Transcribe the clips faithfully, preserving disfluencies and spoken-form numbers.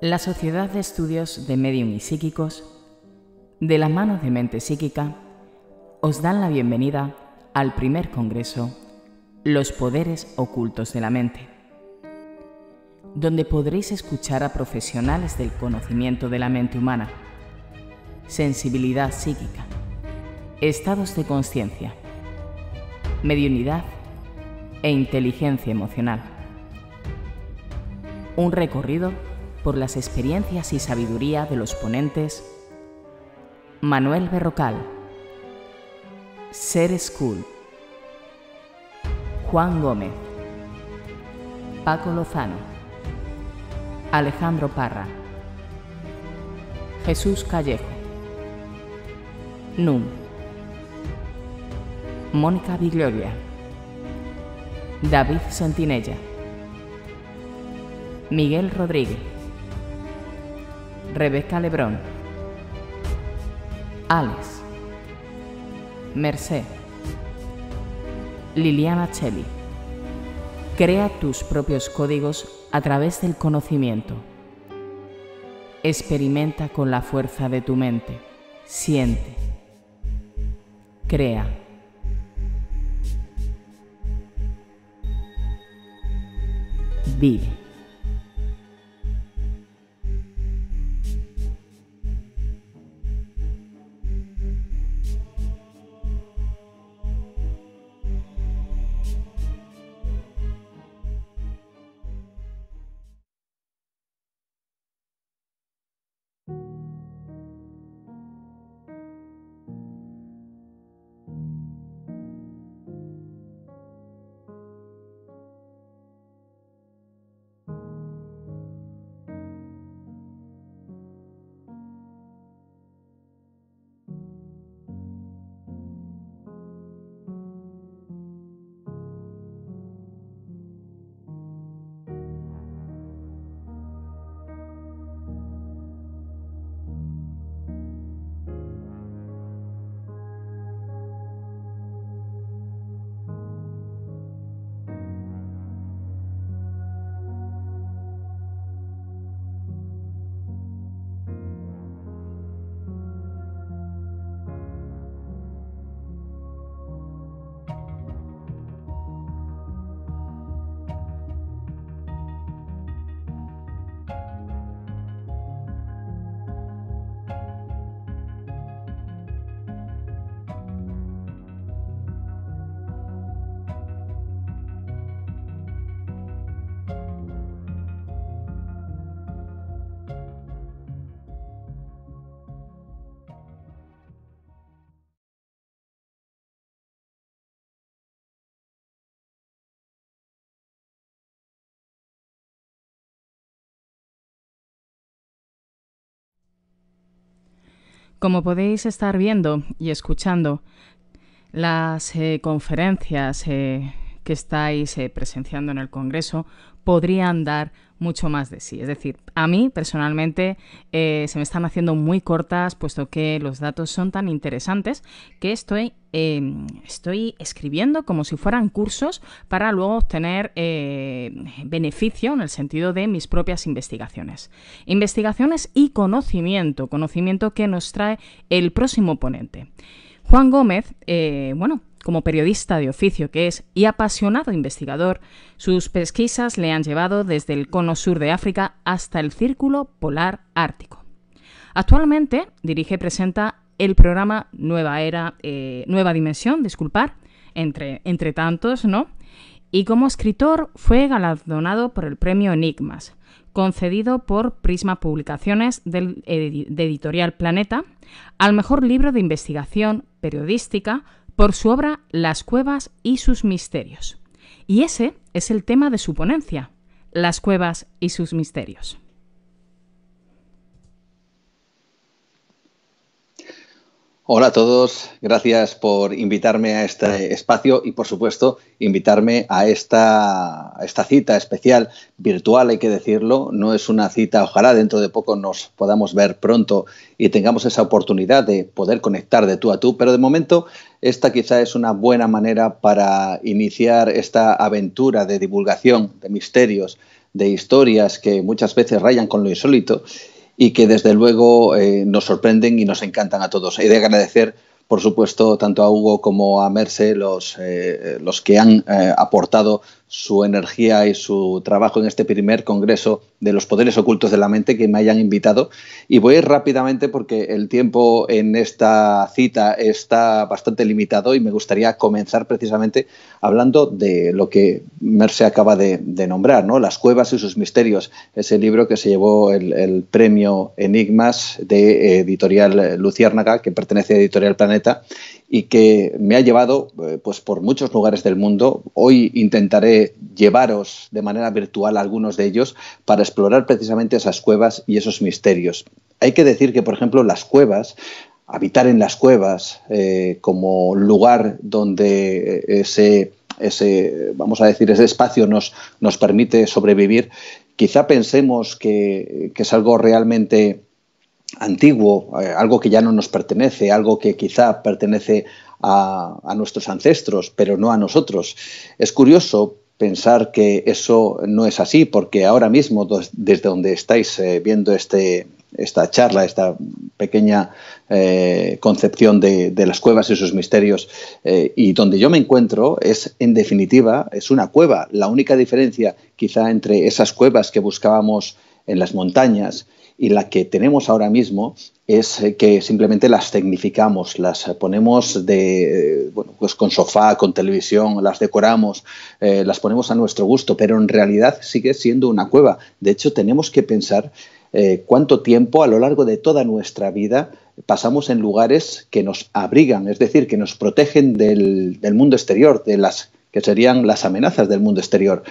La Sociedad de Estudios de Medium y Psíquicos, de la mano de Mente Psíquica, os dan la bienvenida al primer congreso Los Poderes Ocultos de la Mente, donde podréis escuchar a profesionales del conocimiento de la mente humana, sensibilidad psíquica, estados de conciencia, mediunidad e inteligencia emocional. Un recorrido por las experiencias y sabiduría de los ponentes Manuel Berrocal, Sere School, Juan Gómez, Paco Lozano, Alejandro Parra, Jesús Callejo, N U M, Mónica Vigloria, David Sentinella, Miguel Rodríguez, Rebeca Lebrón, Alex, Merced, Liliana Celli. Crea tus propios códigos a través del conocimiento. Experimenta con la fuerza de tu mente. Siente. Crea. Vive. Como podéis estar viendo y escuchando, las eh, conferencias eh, que estáis eh, presenciando en el Congreso podrían dar mucho más de sí. Es decir, a mí personalmente eh, se me están haciendo muy cortas, puesto que los datos son tan interesantes que estoy, eh, estoy escribiendo como si fueran cursos para luego obtener eh, beneficio en el sentido de mis propias investigaciones. Investigaciones y conocimiento, conocimiento que nos trae el próximo ponente. Juan Gómez, eh, bueno, como periodista de oficio que es y apasionado investigador, sus pesquisas le han llevado desde el cono sur de África hasta el círculo polar ártico. Actualmente dirige y presenta el programa Nueva Era, eh, Nueva Dimensión, disculpar, entre, entre tantos, ¿no? Y como escritor fue galardonado por el premio Enigmas, concedido por Prisma Publicaciones del, ed- de editorial Planeta, al mejor libro de investigación periodística, por su obra Las cuevas y sus misterios. Y ese es el tema de su ponencia, Las cuevas y sus misterios. Hola a todos, gracias por invitarme a este espacio y, por supuesto, invitarme a esta, a esta cita especial, virtual, hay que decirlo. No es una cita, ojalá dentro de poco nos podamos ver pronto y tengamos esa oportunidad de poder conectar de tú a tú, pero de momento esta quizá es una buena manera para iniciar esta aventura de divulgación de misterios, de historias que muchas veces rayan con lo insólito y que desde luego eh, nos sorprenden y nos encantan a todos. He de agradecer, por supuesto, tanto a Hugo como a Merce, los, eh, los que han eh, aportado su energía y su trabajo en este primer congreso de los poderes ocultos de la mente, que me hayan invitado. Y voy a ir rápidamente porque el tiempo en esta cita está bastante limitado y me gustaría comenzar precisamente hablando de lo que Merce acaba de, de nombrar, ¿no? Las cuevas y sus misterios, ese libro que se llevó el, el premio Enigmas de Editorial Luciérnaga, que pertenece a Editorial Planeta, y que me ha llevado pues, por muchos lugares del mundo. Hoy intentaré llevaros de manera virtual a algunos de ellos para explorar precisamente esas cuevas y esos misterios. Hay que decir que, por ejemplo, las cuevas, habitar en las cuevas eh, como lugar donde ese, ese, vamos a decir, ese espacio nos, nos permite sobrevivir, quizá pensemos que, que es algo realmente antiguo, eh, algo que ya no nos pertenece, algo que quizá pertenece a, a nuestros ancestros, pero no a nosotros. Es curioso pensar que eso no es así, porque ahora mismo, dos, desde donde estáis eh, viendo este, esta charla, esta pequeña eh, concepción de, de las cuevas y sus misterios, eh, y donde yo me encuentro es, en definitiva, es una cueva. La única diferencia quizá entre esas cuevas que buscábamos en las montañas y la que tenemos ahora mismo es que simplemente las tecnificamos, las ponemos de, bueno, pues con sofá, con televisión, las decoramos, eh, las ponemos a nuestro gusto, pero en realidad sigue siendo una cueva. De hecho, tenemos que pensar eh, cuánto tiempo a lo largo de toda nuestra vida pasamos en lugares que nos abrigan, es decir, que nos protegen del, del mundo exterior, de las que serían las amenazas del mundo exterior.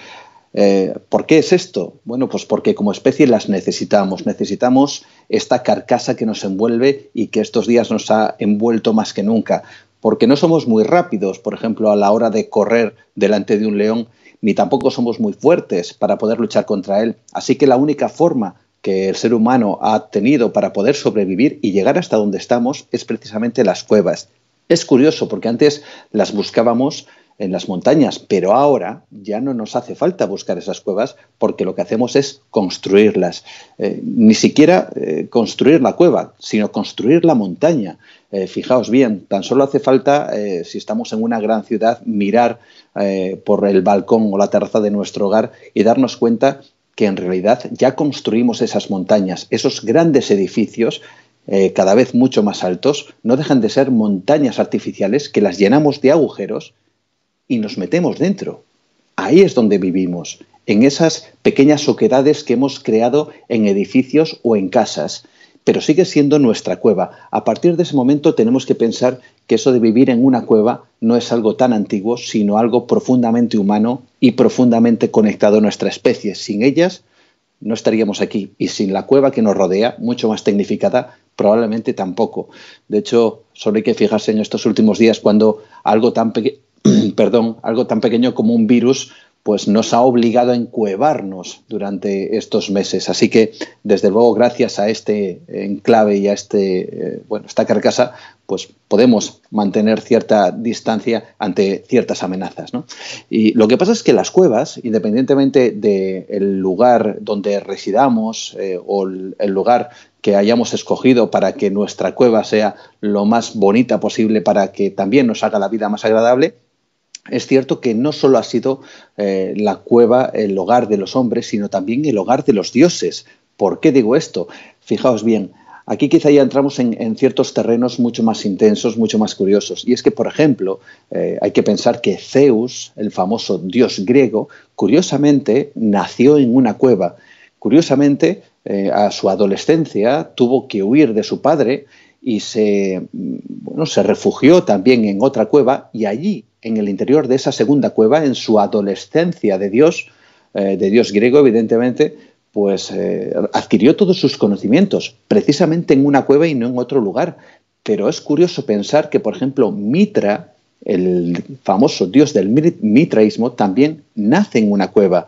Eh, ¿Por qué es esto? Bueno, pues porque como especie las necesitamos. Necesitamos esta carcasa que nos envuelve y que estos días nos ha envuelto más que nunca. Porque no somos muy rápidos, por ejemplo, a la hora de correr delante de un león, ni tampoco somos muy fuertes para poder luchar contra él. Así que la única forma que el ser humano ha tenido para poder sobrevivir y llegar hasta donde estamos es precisamente las cuevas. Es curioso porque antes las buscábamos en las montañas, pero ahora ya no nos hace falta buscar esas cuevas porque lo que hacemos es construirlas. Eh, ni siquiera eh, construir la cueva, sino construir la montaña. Eh, fijaos bien, tan solo hace falta, eh, si estamos en una gran ciudad, mirar eh, por el balcón o la terraza de nuestro hogar y darnos cuenta que en realidad ya construimos esas montañas, esos grandes edificios eh, cada vez mucho más altos, no dejan de ser montañas artificiales que las llenamos de agujeros y nos metemos dentro. Ahí es donde vivimos, en esas pequeñas soquedades que hemos creado en edificios o en casas, pero sigue siendo nuestra cueva. A partir de ese momento tenemos que pensar que eso de vivir en una cueva no es algo tan antiguo, sino algo profundamente humano y profundamente conectado a nuestra especie. Sin ellas no estaríamos aquí, y sin la cueva que nos rodea, mucho más tecnificada, probablemente tampoco. De hecho, solo hay que fijarse en estos últimos días cuando algo tan pequeño, perdón, algo tan pequeño como un virus, pues nos ha obligado a encuevarnos durante estos meses. Así que, desde luego, gracias a este enclave y a este, eh, bueno, esta carcasa, pues podemos mantener cierta distancia ante ciertas amenazas, ¿no? Y lo que pasa es que las cuevas, independientemente del lugar donde residamos eh, o el lugar que hayamos escogido para que nuestra cueva sea lo más bonita posible, para que también nos haga la vida más agradable, es cierto que no solo ha sido eh, la cueva el hogar de los hombres, sino también el hogar de los dioses. ¿Por qué digo esto? Fijaos bien, aquí quizá ya entramos en, en ciertos terrenos mucho más intensos, mucho más curiosos. Y es que, por ejemplo, eh, hay que pensar que Zeus, el famoso dios griego, curiosamente nació en una cueva. Curiosamente, eh, a su adolescencia tuvo que huir de su padre y se, bueno, se refugió también en otra cueva, y allí, en el interior de esa segunda cueva, en su adolescencia de dios, eh, de dios griego evidentemente, pues eh, adquirió todos sus conocimientos, precisamente en una cueva y no en otro lugar. Pero es curioso pensar que, por ejemplo, Mitra, el famoso dios del mitraísmo, también nace en una cueva.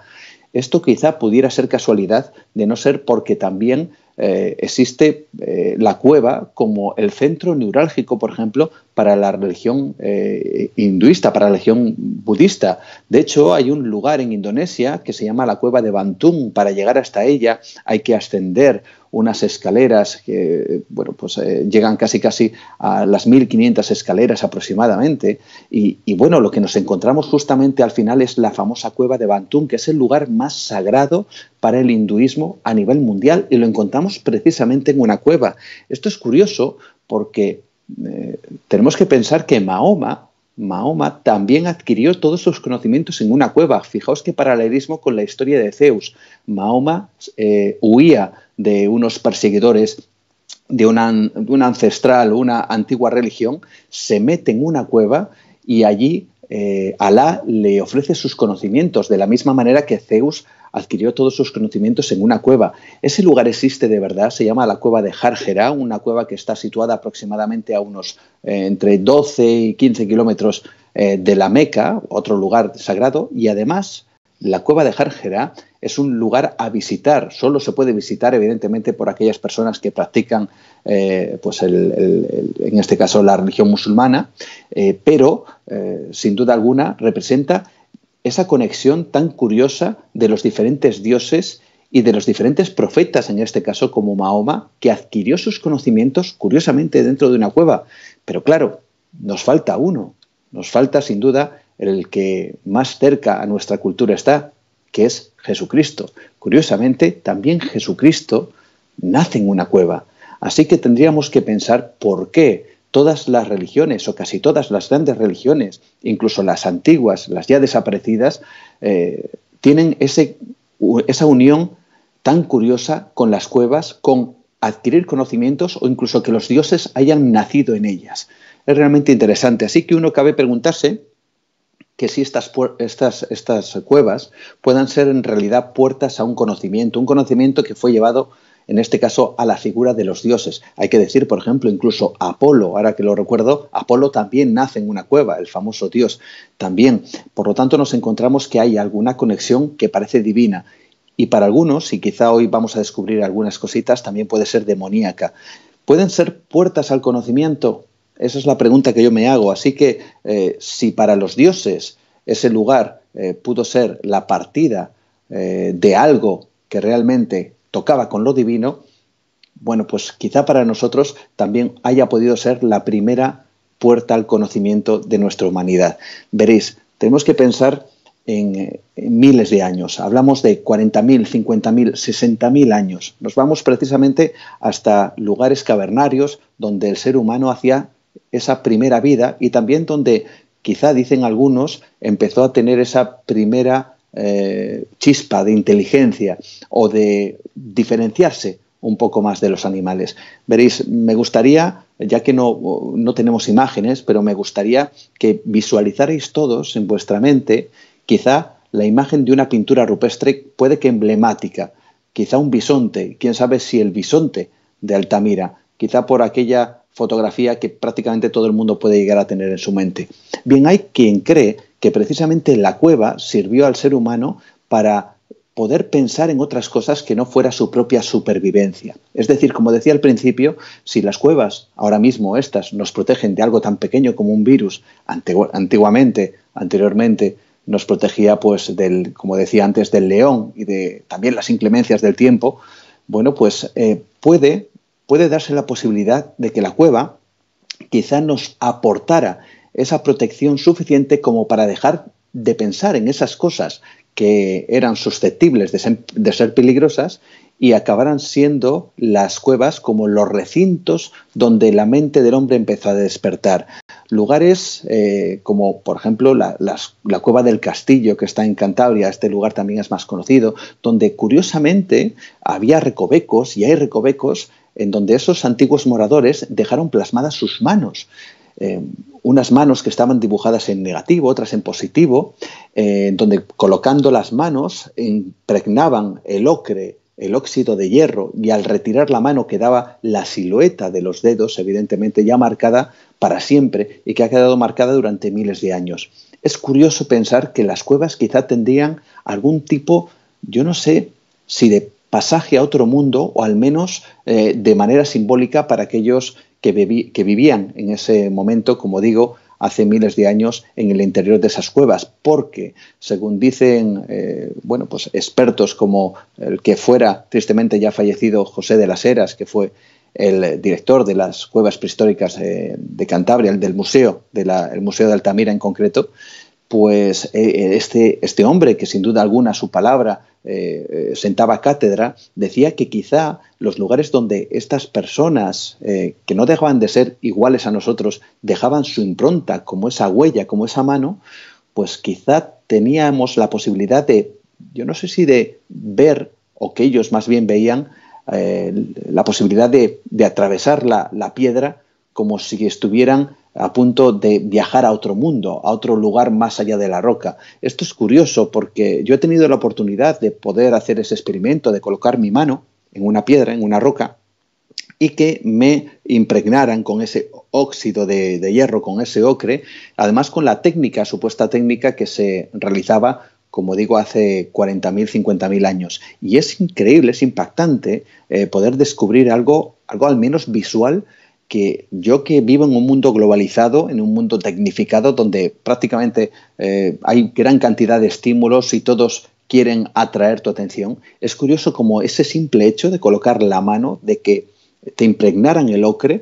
Esto quizá pudiera ser casualidad, de no ser porque también eh, existe eh, la cueva como el centro neurálgico, por ejemplo, para la religión eh, hinduista, para la religión budista. De hecho, hay un lugar en Indonesia que se llama la Cueva de Bantún. Para llegar hasta ella hay que ascender unas escaleras que bueno, pues, eh, llegan casi casi a las mil quinientas escaleras aproximadamente. Y, y bueno, lo que nos encontramos justamente al final es la famosa Cueva de Bantún, que es el lugar más sagrado para el hinduismo a nivel mundial, y lo encontramos precisamente en una cueva. Esto es curioso porque Eh, tenemos que pensar que Mahoma, Mahoma también adquirió todos sus conocimientos en una cueva. Fijaos qué paralelismo con la historia de Zeus. Mahoma eh, huía de unos perseguidores de una, de una ancestral, una antigua religión, se mete en una cueva y allí eh, Alá le ofrece sus conocimientos, de la misma manera que Zeus adquirió todos sus conocimientos en una cueva. Ese lugar existe de verdad, se llama la Cueva de Jarjera, una cueva que está situada aproximadamente a unos eh, entre doce y quince kilómetros eh, de la Meca, otro lugar sagrado, y además la Cueva de Jarjera es un lugar a visitar. Solo se puede visitar, evidentemente, por aquellas personas que practican, eh, pues el, el, el, en este caso, la religión musulmana, eh, pero, eh, sin duda alguna, representa esa conexión tan curiosa de los diferentes dioses y de los diferentes profetas, en este caso como Mahoma, que adquirió sus conocimientos, curiosamente, dentro de una cueva. Pero claro, nos falta uno, nos falta sin duda el que más cerca a nuestra cultura está, que es Jesucristo. Curiosamente, también Jesucristo nace en una cueva. Así que tendríamos que pensar por qué todas las religiones, o casi todas las grandes religiones, incluso las antiguas, las ya desaparecidas, eh, tienen ese, esa unión tan curiosa con las cuevas, con adquirir conocimientos o incluso que los dioses hayan nacido en ellas. Es realmente interesante. Así que uno cabe preguntarse que si estas, estas, estas cuevas puedan ser en realidad puertas a un conocimiento, un conocimiento que fue llevado en este caso a la figura de los dioses. Hay que decir, por ejemplo, incluso Apolo, ahora que lo recuerdo, Apolo también nace en una cueva, el famoso dios también. Por lo tanto, nos encontramos que hay alguna conexión que parece divina. Y para algunos, y quizá hoy vamos a descubrir algunas cositas, también puede ser demoníaca. ¿Pueden ser puertas al conocimiento? Esa es la pregunta que yo me hago. Así que, eh, si para los dioses ese lugar eh, pudo ser la partida eh, de algo que realmente tocaba con lo divino, bueno, pues quizá para nosotros también haya podido ser la primera puerta al conocimiento de nuestra humanidad. Veréis, tenemos que pensar en, en miles de años. Hablamos de cuarenta mil, cincuenta mil, sesenta mil años. Nos vamos precisamente hasta lugares cavernarios donde el ser humano hacía esa primera vida y también donde, quizá dicen algunos, empezó a tener esa primera Eh, chispa de inteligencia o de diferenciarse un poco más de los animales. Veréis, me gustaría, ya que no, no tenemos imágenes, pero me gustaría que visualizarais todos en vuestra mente quizá la imagen de una pintura rupestre, puede que emblemática, quizá un bisonte, quién sabe si el bisonte de Altamira, quizá por aquella fotografía que prácticamente todo el mundo puede llegar a tener en su mente. Bien, hay quien cree que precisamente la cueva sirvió al ser humano para poder pensar en otras cosas que no fuera su propia supervivencia. Es decir, como decía al principio, si las cuevas, ahora mismo estas, nos protegen de algo tan pequeño como un virus, antigu- antiguamente, anteriormente, nos protegía, pues, del, como decía antes, del león y de también las inclemencias del tiempo, bueno, pues eh, puede, puede darse la posibilidad de que la cueva quizá nos aportara esa protección suficiente como para dejar de pensar en esas cosas que eran susceptibles de ser, de ser peligrosas y acabaran siendo las cuevas como los recintos donde la mente del hombre empezó a despertar. Lugares eh, como, por ejemplo, la, las, la Cueva del Castillo, que está en Cantabria, este lugar también es más conocido, donde curiosamente había recovecos, y hay recovecos, en donde esos antiguos moradores dejaron plasmadas sus manos. Eh, unas manos que estaban dibujadas en negativo, otras en positivo, eh, donde colocando las manos impregnaban el ocre, el óxido de hierro, y al retirar la mano quedaba la silueta de los dedos, evidentemente ya marcada para siempre y que ha quedado marcada durante miles de años. Es curioso pensar que las cuevas quizá tendrían algún tipo, yo no sé si de pasaje a otro mundo, o al menos eh, de manera simbólica para aquellos que, vivi- que vivían en ese momento, como digo, hace miles de años en el interior de esas cuevas, porque, según dicen eh, bueno, pues expertos como el que fuera tristemente ya fallecido José de las Heras, que fue el director de las cuevas prehistóricas de, de Cantabria, el del museo, de la, el Museo de Altamira en concreto, pues eh, este, este hombre, que sin duda alguna su palabra eh, sentaba cátedra, decía que quizá los lugares donde estas personas, eh, que no dejaban de ser iguales a nosotros, dejaban su impronta, como esa huella, como esa mano, pues quizá teníamos la posibilidad de, yo no sé si de ver, o que ellos más bien veían, Eh, la posibilidad de, de atravesar la, la piedra como si estuvieran a punto de viajar a otro mundo, a otro lugar más allá de la roca. Esto es curioso porque yo he tenido la oportunidad de poder hacer ese experimento, de colocar mi mano en una piedra, en una roca, y que me impregnaran con ese óxido de, de hierro, con ese ocre, además con la técnica, supuesta técnica que se realizaba, como digo, hace cuarenta mil, cincuenta mil años. Y es increíble, es impactante eh, poder descubrir algo, algo al menos visual, que yo, que vivo en un mundo globalizado, en un mundo tecnificado, donde prácticamente eh, hay gran cantidad de estímulos y todos quieren atraer tu atención, es curioso como ese simple hecho de colocar la mano, de que te impregnaran el ocre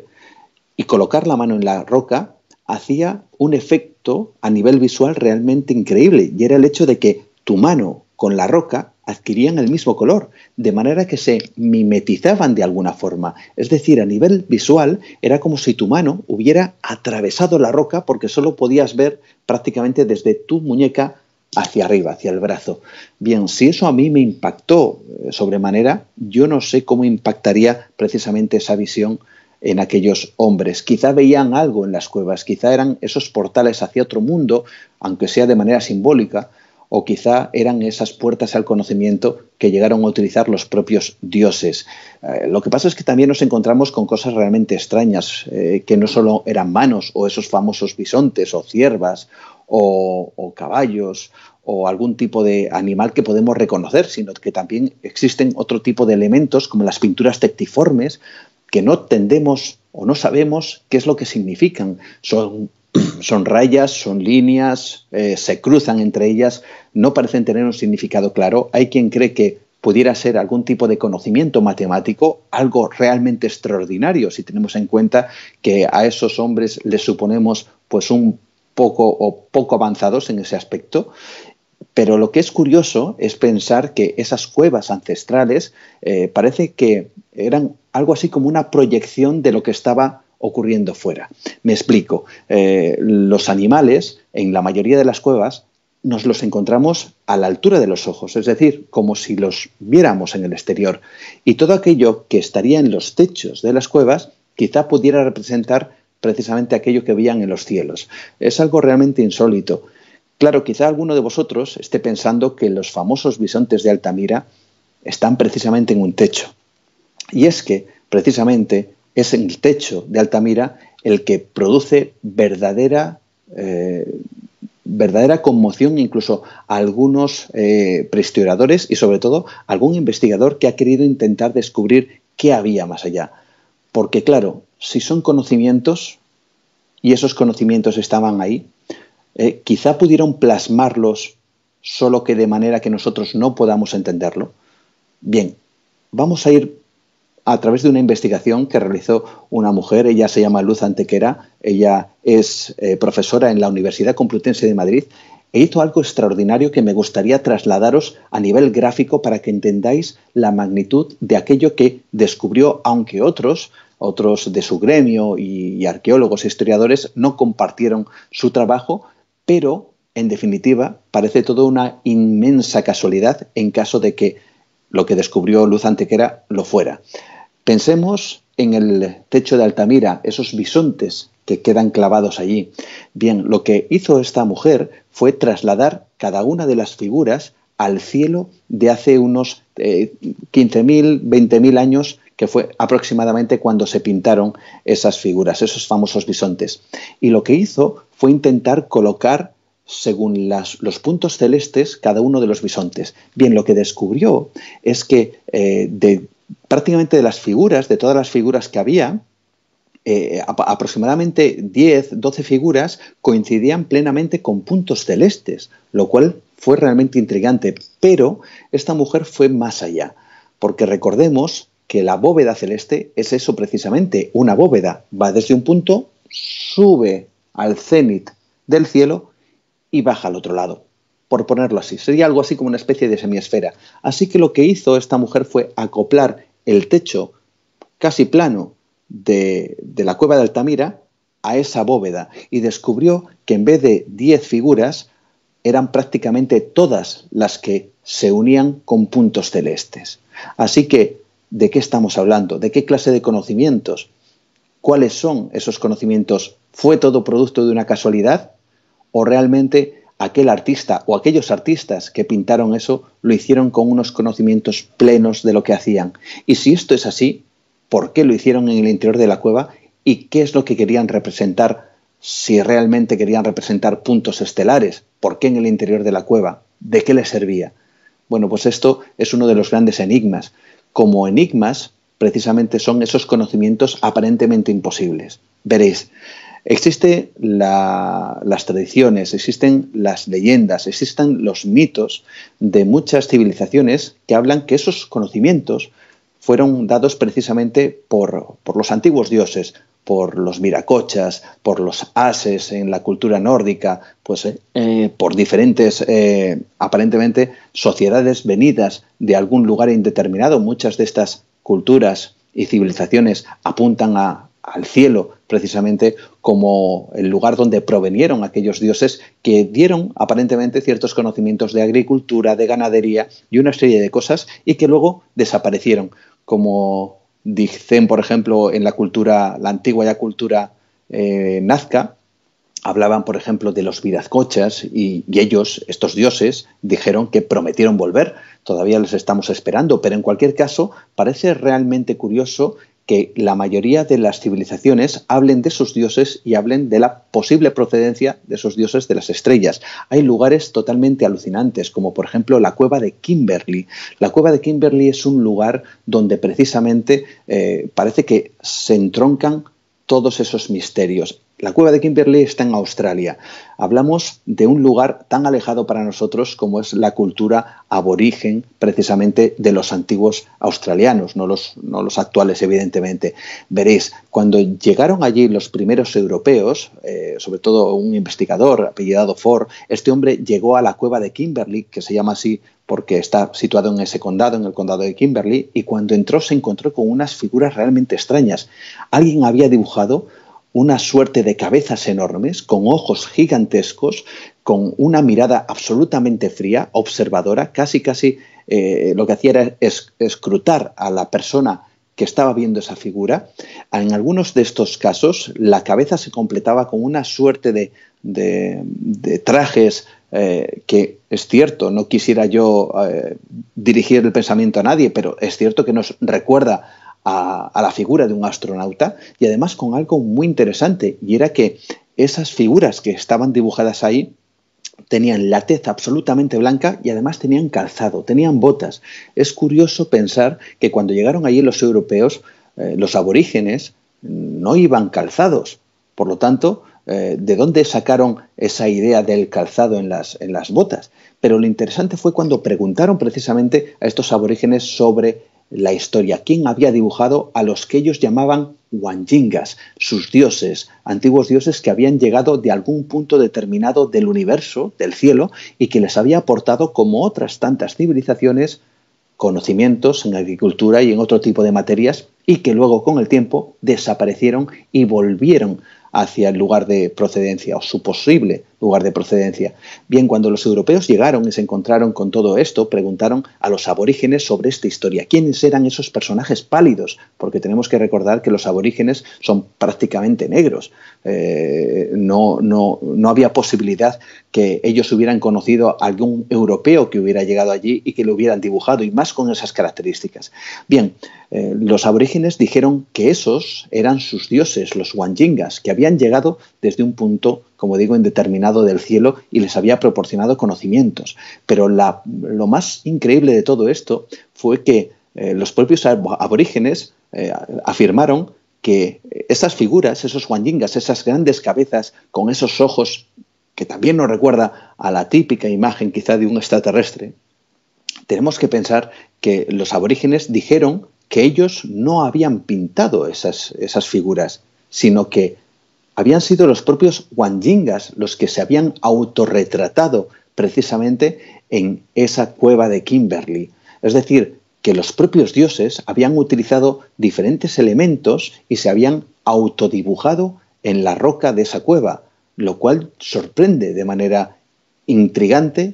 y colocar la mano en la roca, hacía un efecto a nivel visual realmente increíble, y era el hecho de que tu mano con la roca adquirían el mismo color, de manera que se mimetizaban de alguna forma. Es decir, a nivel visual era como si tu mano hubiera atravesado la roca, porque solo podías ver prácticamente desde tu muñeca hacia arriba, hacia el brazo. Bien, si eso a mí me impactó sobremanera, yo no sé cómo impactaría precisamente esa visión en aquellos hombres. Quizá veían algo en las cuevas, quizá eran esos portales hacia otro mundo, aunque sea de manera simbólica, o quizá eran esas puertas al conocimiento que llegaron a utilizar los propios dioses. Eh, lo que pasa es que también nos encontramos con cosas realmente extrañas, eh, que no solo eran manos, o esos famosos bisontes, o ciervas, o, o caballos, o algún tipo de animal que podemos reconocer, sino que también existen otro tipo de elementos, como las pinturas tectiformes, que no tendemos o no sabemos qué es lo que significan. Son, son rayas, son líneas, eh, se cruzan entre ellas, no parecen tener un significado claro. Hay quien cree que pudiera ser algún tipo de conocimiento matemático, algo realmente extraordinario, si tenemos en cuenta que a esos hombres les suponemos pues un poco o poco avanzados en ese aspecto. Pero lo que es curioso es pensar que esas cuevas ancestrales eh, parece que eran algo así como una proyección de lo que estaba ocurriendo fuera. Me explico. Eh, los animales, en la mayoría de las cuevas, nos los encontramos a la altura de los ojos, es decir, como si los viéramos en el exterior. Y todo aquello que estaría en los techos de las cuevas quizá pudiera representar precisamente aquello que veían en los cielos. Es algo realmente insólito. Claro, quizá alguno de vosotros esté pensando que los famosos bisontes de Altamira están precisamente en un techo. Y es que, precisamente, es el techo de Altamira el que produce verdadera, eh, verdadera conmoción, incluso a algunos eh, prehistoriadores y, sobre todo, a algún investigador que ha querido intentar descubrir qué había más allá. Porque, claro, si son conocimientos y esos conocimientos estaban ahí, Eh, quizá pudieron plasmarlos, solo que de manera que nosotros no podamos entenderlo. Bien, vamos a ir a través de una investigación que realizó una mujer. Ella se llama Luz Antequera, ella es eh, profesora en la Universidad Complutense de Madrid, e hizo algo extraordinario que me gustaría trasladaros a nivel gráfico para que entendáis la magnitud de aquello que descubrió, aunque otros... otros de su gremio y arqueólogos e historiadores no compartieron su trabajo, pero, en definitiva, parece toda una inmensa casualidad en caso de que lo que descubrió Luz Antequera lo fuera. Pensemos en el techo de Altamira, esos bisontes que quedan clavados allí. Bien, lo que hizo esta mujer fue trasladar cada una de las figuras al cielo de hace unos eh, quince mil, veinte mil años, que fue aproximadamente cuando se pintaron esas figuras, esos famosos bisontes. Y lo que hizo fue intentar colocar según las, los puntos celestes cada uno de los bisontes. Bien, lo que descubrió es que eh, de, prácticamente de las figuras, de todas las figuras que había, Eh, aproximadamente diez, doce figuras coincidían plenamente con puntos celestes, lo cual fue realmente intrigante. Pero esta mujer fue más allá, porque recordemos que la bóveda celeste es eso precisamente, una bóveda. Va desde un punto, sube al cénit del cielo y baja al otro lado, por ponerlo así. Sería algo así como una especie de semiesfera. Así que lo que hizo esta mujer fue acoplar el techo casi plano De, de la cueva de Altamira a esa bóveda, y descubrió que en vez de diez figuras eran prácticamente todas las que se unían con puntos celestes. Así que, ¿de qué estamos hablando? ¿De qué clase de conocimientos? ¿Cuáles son esos conocimientos? ¿Fue todo producto de una casualidad? ¿O realmente aquel artista o aquellos artistas que pintaron eso lo hicieron con unos conocimientos plenos de lo que hacían? Y si esto es así, ¿por qué lo hicieron en el interior de la cueva y qué es lo que querían representar, si realmente querían representar puntos estelares? ¿Por qué en el interior de la cueva? ¿De qué les servía? Bueno, pues esto es uno de los grandes enigmas. Como enigmas, precisamente son esos conocimientos aparentemente imposibles. Veréis, existen la, las tradiciones, existen las leyendas, existen los mitos de muchas civilizaciones que hablan que esos conocimientos fueron dados precisamente por, por los antiguos dioses, por los miracochas, por los ases en la cultura nórdica, pues eh, eh, por diferentes, eh, aparentemente, sociedades venidas de algún lugar indeterminado. Muchas de estas culturas y civilizaciones apuntan a, al cielo, precisamente como el lugar donde provenieron aquellos dioses que dieron aparentemente ciertos conocimientos de agricultura, de ganadería y una serie de cosas, y que luego desaparecieron, como dicen, por ejemplo, en la cultura, la antigua ya cultura eh, nazca. Hablaban, por ejemplo, de los virazcochas y, y ellos, estos dioses, dijeron que prometieron volver. Todavía les estamos esperando, pero en cualquier caso parece realmente curioso que la mayoría de las civilizaciones hablen de sus dioses y hablen de la posible procedencia de esos dioses de las estrellas. Hay lugares totalmente alucinantes, como por ejemplo la Cueva de Kimberley. La Cueva de Kimberley es un lugar donde precisamente eh, parece que se entroncan todos esos misterios. La Cueva de Kimberley está en Australia. Hablamos de un lugar tan alejado para nosotros como es la cultura aborigen, precisamente de los antiguos australianos, no los, no los actuales, evidentemente. Veréis, cuando llegaron allí los primeros europeos, eh, sobre todo un investigador apellidado Ford, este hombre llegó a la Cueva de Kimberley, que se llama así porque está situado en ese condado, en el condado de Kimberley, y cuando entró se encontró con unas figuras realmente extrañas. Alguien había dibujado una suerte de cabezas enormes, con ojos gigantescos, con una mirada absolutamente fría, observadora, casi casi eh, lo que hacía era es, escrutar a la persona que estaba viendo esa figura. En algunos de estos casos, la cabeza se completaba con una suerte de, de, de trajes eh, que, es cierto, no quisiera yo eh, dirigir el pensamiento a nadie, pero es cierto que nos recuerda A, a la figura de un astronauta, y además con algo muy interesante, y era que esas figuras que estaban dibujadas ahí tenían la tez absolutamente blanca y además tenían calzado, tenían botas. Es curioso pensar que cuando llegaron allí los europeos, eh, los aborígenes no iban calzados, por lo tanto, eh, ¿de dónde sacaron esa idea del calzado en las, en las botas? Pero lo interesante fue cuando preguntaron precisamente a estos aborígenes sobre la historia, quién había dibujado a los que ellos llamaban Wandjinas, sus dioses, antiguos dioses que habían llegado de algún punto determinado del universo, del cielo, y que les había aportado, como otras tantas civilizaciones, conocimientos en agricultura y en otro tipo de materias, y que luego con el tiempo desaparecieron y volvieron hacia el lugar de procedencia, o su posible lugar de procedencia. Bien, cuando los europeos llegaron y se encontraron con todo esto, preguntaron a los aborígenes sobre esta historia. ¿Quiénes eran esos personajes pálidos? Porque tenemos que recordar que los aborígenes son prácticamente negros. Eh, no, no, no había posibilidad que ellos hubieran conocido a algún europeo que hubiera llegado allí y que lo hubieran dibujado, y más con esas características. Bien, eh, los aborígenes dijeron que esos eran sus dioses, los Wandjinas, que habían llegado desde un punto como digo, indeterminado del cielo y les había proporcionado conocimientos. Pero la, lo más increíble de todo esto fue que eh, los propios aborígenes eh, afirmaron que estas figuras, esos wandjingas, esas grandes cabezas con esos ojos, que también nos recuerda a la típica imagen quizá de un extraterrestre, tenemos que pensar que los aborígenes dijeron que ellos no habían pintado esas, esas figuras, sino que habían sido los propios wandjingas los que se habían autorretratado precisamente en esa cueva de Kimberley. Es decir, que los propios dioses habían utilizado diferentes elementos y se habían autodibujado en la roca de esa cueva, lo cual sorprende de manera intrigante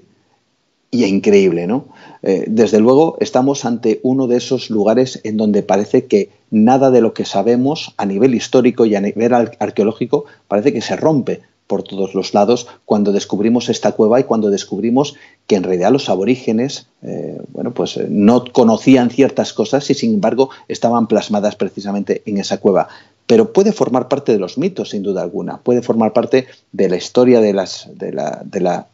y increíble, ¿no? Eh, desde luego estamos ante uno de esos lugares en donde parece que nada de lo que sabemos a nivel histórico y a nivel arqueológico parece que se rompe por todos los lados cuando descubrimos esta cueva y cuando descubrimos que en realidad los aborígenes eh, bueno, pues, eh, no conocían ciertas cosas y sin embargo estaban plasmadas precisamente en esa cueva. Pero puede formar parte de los mitos, sin duda alguna, puede formar parte de la historia de las, de la, de la,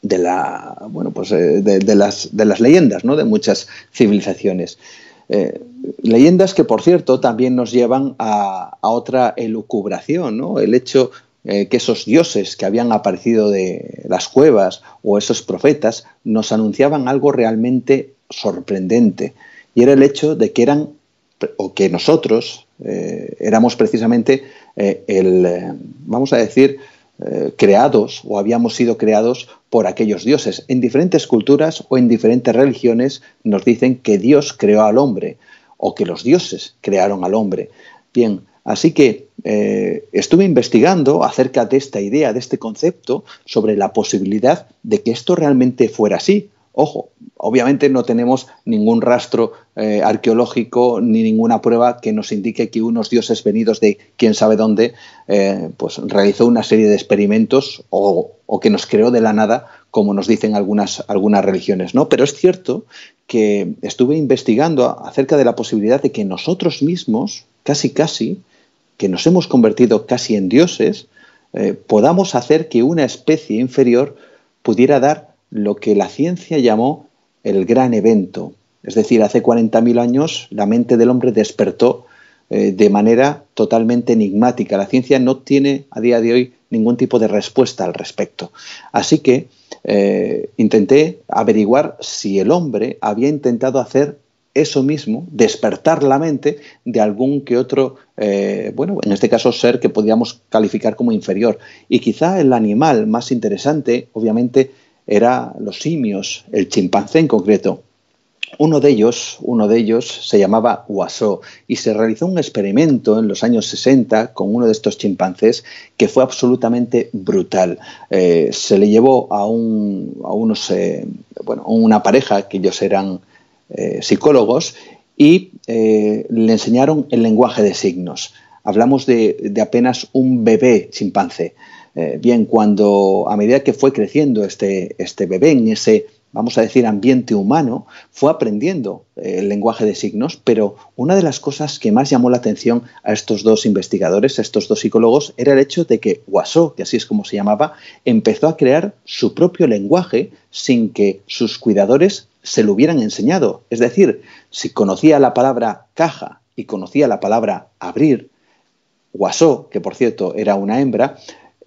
de la, bueno, pues, de, de, las, de las leyendas, ¿no?, de muchas civilizaciones. Eh, leyendas que, por cierto, también nos llevan a, a otra elucubración, ¿no? El hecho eh, que esos dioses que habían aparecido de las cuevas o esos profetas nos anunciaban algo realmente sorprendente, y era el hecho de que eran, o que nosotros eh, éramos precisamente eh, el, eh, vamos a decir, eh, creados o habíamos sido creados por aquellos dioses. En diferentes culturas o en diferentes religiones nos dicen que Dios creó al hombre o que los dioses crearon al hombre. Bien, así que eh, estuve investigando acerca de esta idea, de este concepto, sobre la posibilidad de que esto realmente fuera así. Ojo, obviamente no tenemos ningún rastro eh, arqueológico ni ninguna prueba que nos indique que unos dioses venidos de quién sabe dónde eh, pues realizó una serie de experimentos o, o que nos creó de la nada, como nos dicen algunas, algunas religiones, ¿no? Pero es cierto que estuve investigando acerca de la posibilidad de que nosotros mismos, casi casi, que nos hemos convertido casi en dioses, eh, podamos hacer que una especie inferior pudiera dar lo que la ciencia llamó el gran evento. Es decir, hace cuarenta mil años la mente del hombre despertó eh, de manera totalmente enigmática. La ciencia no tiene a día de hoy ningún tipo de respuesta al respecto. Así que eh, intenté averiguar si el hombre había intentado hacer eso mismo, despertar la mente de algún que otro, eh, bueno, en este caso ser que podríamos calificar como inferior. Y quizá el animal más interesante, obviamente, eran los simios, el chimpancé en concreto. Uno de ellos, uno de ellos se llamaba Washoe y se realizó un experimento en los años sesenta con uno de estos chimpancés que fue absolutamente brutal. Eh, se le llevó a, un, a unos, eh, bueno, una pareja que ellos eran eh, psicólogos y eh, le enseñaron el lenguaje de signos. Hablamos de, de apenas un bebé chimpancé. Bien, cuando a medida que fue creciendo este, este bebé en ese, vamos a decir, ambiente humano, fue aprendiendo el lenguaje de signos, pero una de las cosas que más llamó la atención a estos dos investigadores, a estos dos psicólogos, era el hecho de que Washoe, que así es como se llamaba, empezó a crear su propio lenguaje sin que sus cuidadores se lo hubieran enseñado. Es decir, si conocía la palabra caja y conocía la palabra abrir, Washoe, que por cierto era una hembra,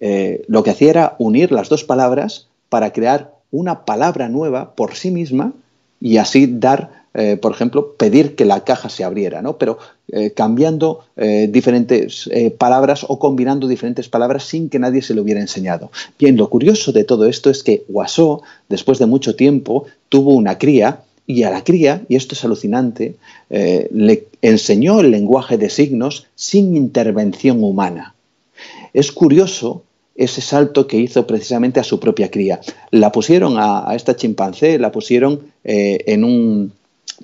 Eh, lo que hacía era unir las dos palabras para crear una palabra nueva por sí misma y así dar, eh, por ejemplo, pedir que la caja se abriera, ¿no? Pero eh, cambiando eh, diferentes eh, palabras o combinando diferentes palabras sin que nadie se lo hubiera enseñado. Bien, lo curioso de todo esto es que Washoe, después de mucho tiempo, tuvo una cría y a la cría, y esto es alucinante, eh, le enseñó el lenguaje de signos sin intervención humana. Es curioso ese salto que hizo precisamente a su propia cría. La pusieron a, a esta chimpancé, la pusieron eh, en un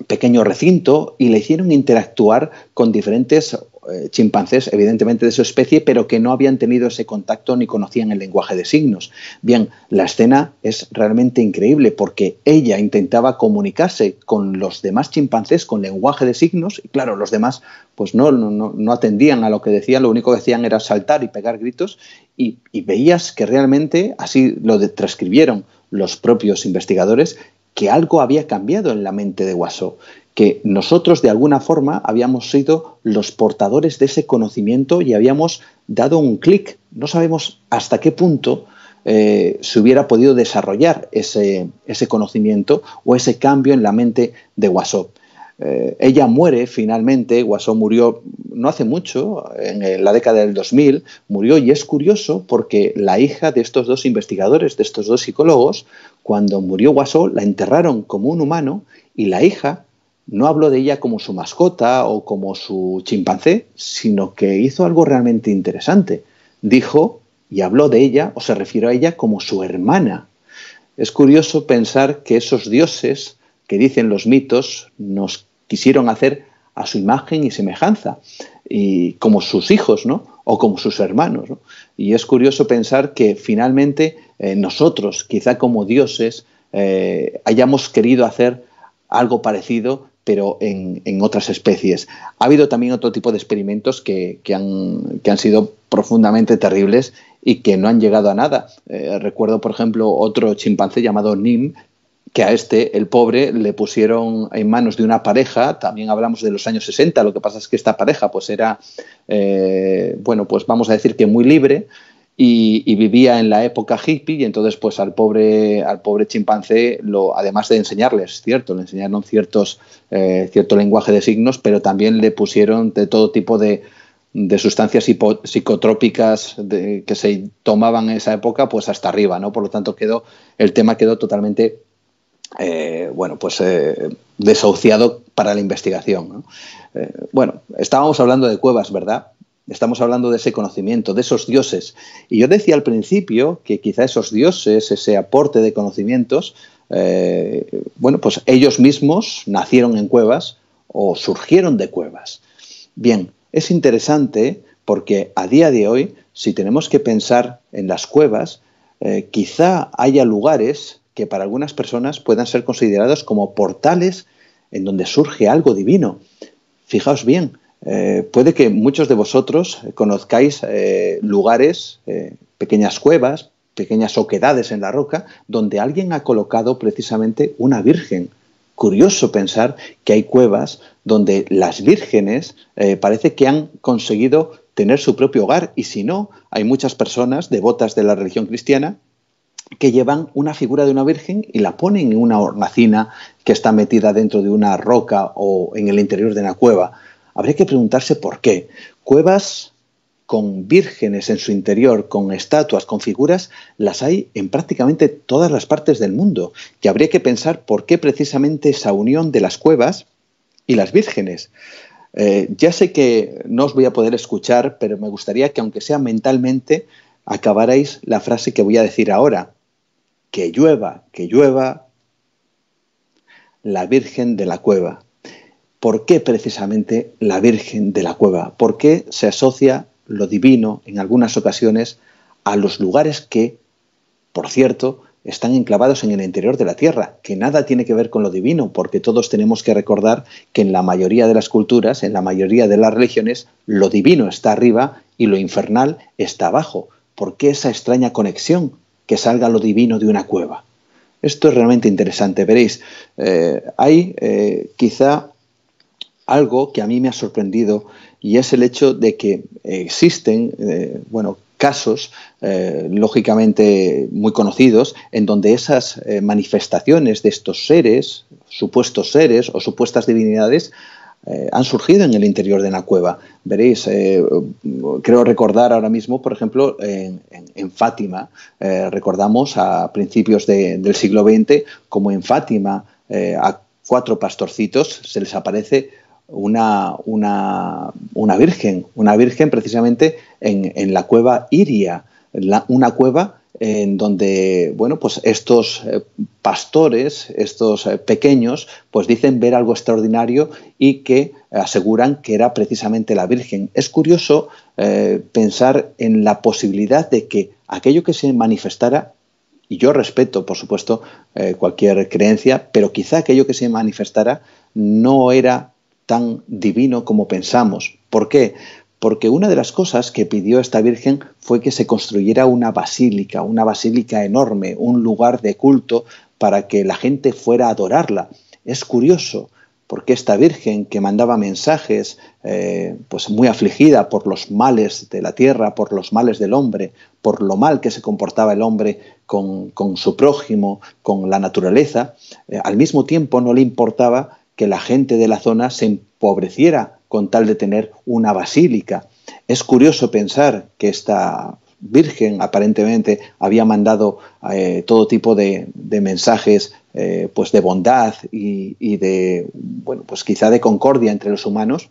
pequeño recinto y le hicieron interactuar con diferentes eh, chimpancés, evidentemente de su especie, pero que no habían tenido ese contacto ni conocían el lenguaje de signos. Bien, la escena es realmente increíble porque ella intentaba comunicarse con los demás chimpancés con lenguaje de signos y claro, los demás pues no, no, no atendían a lo que decían, lo único que hacían era saltar y pegar gritos y, y veías que realmente, así lo transcribieron los propios investigadores, que algo había cambiado en la mente de Washoe, que nosotros de alguna forma habíamos sido los portadores de ese conocimiento y habíamos dado un clic. No sabemos hasta qué punto eh, se hubiera podido desarrollar ese, ese conocimiento o ese cambio en la mente de Washoe. Eh, ella muere finalmente, Washoe murió no hace mucho, en la década del dos mil, murió, y es curioso porque la hija de estos dos investigadores, de estos dos psicólogos, cuando murió Washoe la enterraron como un humano y la hija no habló de ella como su mascota o como su chimpancé, sino que hizo algo realmente interesante. Dijo y habló de ella, o se refirió a ella, como su hermana. Es curioso pensar que esos dioses que dicen los mitos nos quisieron hacer a su imagen y semejanza, y como sus hijos, ¿no? O como sus hermanos, ¿no? Y es curioso pensar que finalmente eh, nosotros, quizá como dioses, eh, hayamos querido hacer algo parecido, pero en, en otras especies. Ha habido también otro tipo de experimentos que, que, han, que han sido profundamente terribles y que no han llegado a nada. Eh, recuerdo, por ejemplo, otro chimpancé llamado Nim, que a este, el pobre, le pusieron en manos de una pareja. También hablamos de los años sesenta, lo que pasa es que esta pareja pues era, eh, bueno, pues vamos a decir que muy libre, Y, y vivía en la época hippie, y entonces pues al pobre, al pobre chimpancé, lo, además de enseñarles, cierto, le enseñaron ciertos, eh, cierto lenguaje de signos, pero también le pusieron de todo tipo de, de sustancias hipo, psicotrópicas de, que se tomaban en esa época, pues hasta arriba, ¿no? Por lo tanto, quedó, el tema quedó totalmente eh, bueno, pues eh, desahuciado para la investigación, ¿no? Eh, bueno, estábamos hablando de cuevas, ¿verdad? Estamos hablando de ese conocimiento, de esos dioses. Y yo decía al principio que quizá esos dioses, ese aporte de conocimientos, eh, bueno, pues ellos mismos nacieron en cuevas o surgieron de cuevas. Bien, es interesante porque a día de hoy, si tenemos que pensar en las cuevas, eh, quizá haya lugares que para algunas personas puedan ser considerados como portales en donde surge algo divino. Fijaos bien. Eh, puede que muchos de vosotros conozcáis eh, lugares, eh, pequeñas cuevas, pequeñas oquedades en la roca, donde alguien ha colocado precisamente una virgen. Curioso pensar que hay cuevas donde las vírgenes eh, parece que han conseguido tener su propio hogar, y si no, hay muchas personas devotas de la religión cristiana que llevan una figura de una virgen y la ponen en una hornacina que está metida dentro de una roca o en el interior de una cueva. Habría que preguntarse por qué. Cuevas con vírgenes en su interior, con estatuas, con figuras, las hay en prácticamente todas las partes del mundo. Y habría que pensar por qué precisamente esa unión de las cuevas y las vírgenes. Eh, ya sé que no os voy a poder escuchar, pero me gustaría que, aunque sea mentalmente, acabarais la frase que voy a decir ahora. Que llueva, que llueva, la Virgen de la Cueva. ¿Por qué precisamente la Virgen de la Cueva? ¿Por qué se asocia lo divino en algunas ocasiones a los lugares que, por cierto, están enclavados en el interior de la tierra, que nada tiene que ver con lo divino, porque todos tenemos que recordar que en la mayoría de las culturas, en la mayoría de las religiones, lo divino está arriba y lo infernal está abajo? ¿Por qué esa extraña conexión, que salga lo divino de una cueva? Esto es realmente interesante, veréis. Eh, hay eh, quizá algo que a mí me ha sorprendido, y es el hecho de que existen eh, bueno, casos, eh, lógicamente muy conocidos, en donde esas eh, manifestaciones de estos seres, supuestos seres o supuestas divinidades, eh, han surgido en el interior de una cueva. Veréis, eh, creo recordar ahora mismo, por ejemplo, en, en, en Fátima, eh, recordamos a principios de, del siglo veinte, como en Fátima eh, a cuatro pastorcitos se les aparece Una, una, una virgen, una virgen precisamente en, en la cueva Iria, la, una cueva en donde, bueno, pues estos pastores, estos pequeños, pues dicen ver algo extraordinario y que aseguran que era precisamente la Virgen. Es curioso eh, pensar en la posibilidad de que aquello que se manifestara, y yo respeto, por supuesto, eh, cualquier creencia, pero quizá aquello que se manifestara no era tan divino como pensamos. ¿Por qué? porque una de las cosas que pidió esta Virgen fue que se construyera una basílica, una basílica enorme, un lugar de culto para que la gente fuera a adorarla. Es curioso, porque esta Virgen que mandaba mensajes, eh, pues muy afligida por los males de la tierra, por los males del hombre, por lo mal que se comportaba el hombre con, con su prójimo, con la naturaleza, eh, al mismo tiempo no le importaba que la gente de la zona se empobreciera con tal de tener una basílica. Es curioso pensar que esta Virgen aparentemente había mandado eh, todo tipo de, de mensajes eh, pues de bondad y, y de, bueno, pues quizá de concordia entre los humanos,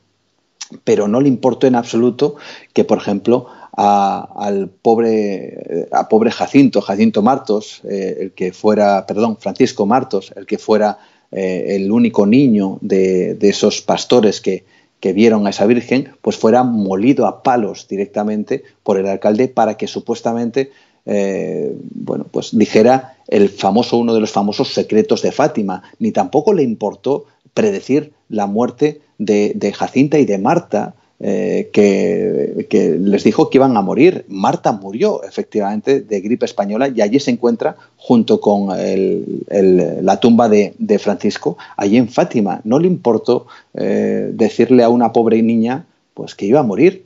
pero no le importó en absoluto que, por ejemplo, a, al pobre, a pobre Jacinto, Jacinto Martos, eh, el que fuera, perdón, Francisco Martos, el que fuera eh, el único niño de, de esos pastores que que vieron a esa Virgen, pues fuera molido a palos directamente por el alcalde para que supuestamente eh, bueno, pues dijera el famoso, uno de los famosos secretos de Fátima. Ni tampoco le importó predecir la muerte de, de Jacinta y de Marta, eh, que, que les dijo que iban a morir. Marta murió, efectivamente, de gripe española, y allí se encuentra, junto con el, el, la tumba de, de Francisco, allí en Fátima. No le importó eh, decirle a una pobre niña pues que iba a morir.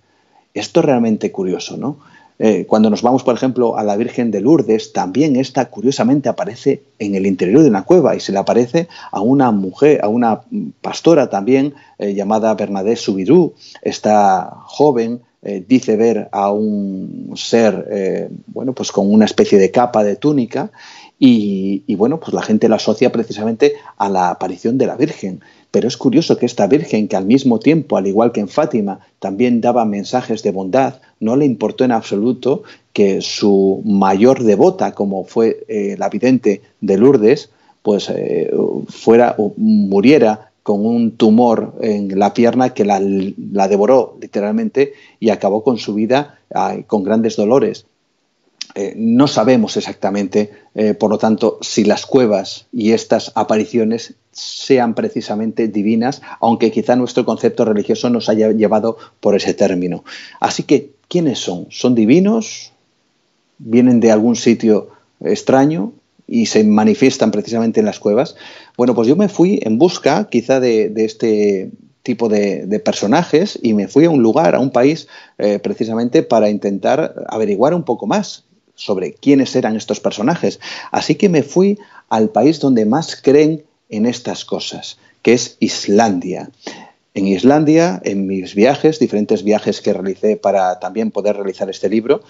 Esto es realmente curioso, ¿no? Eh, cuando nos vamos, por ejemplo, a la Virgen de Lourdes, también esta, curiosamente, aparece en el interior de una cueva, y se le aparece a una mujer, a una pastora también, eh, llamada Bernadette Soubirous. Esta joven eh, dice ver a un ser, eh, bueno, pues con una especie de capa, de túnica, y, y bueno, pues la gente la asocia precisamente a la aparición de la Virgen. Pero es curioso que esta Virgen, que al mismo tiempo, al igual que en Fátima, también daba mensajes de bondad, no le importó en absoluto que su mayor devota, como fue eh, la vidente de Lourdes, pues eh, fuera o muriera con un tumor en la pierna que la, la devoró literalmente y acabó con su vida eh, con grandes dolores. Eh, no sabemos exactamente, eh, por lo tanto, si las cuevas y estas apariciones sean precisamente divinas, aunque quizá nuestro concepto religioso nos haya llevado por ese término. Así que, ¿quiénes son? ¿Son divinos? ¿Vienen de algún sitio extraño y se manifiestan precisamente en las cuevas? Bueno, pues yo me fui en busca quizá de, de este tipo de, de personajes, y me fui a un lugar, a un país, eh, precisamente para intentar averiguar un poco más sobre quiénes eran estos personajes. Así que me fui al país donde más creen en estas cosas, que es Islandia. En Islandia, en mis viajes, diferentes viajes que realicé para también poder realizar este libro,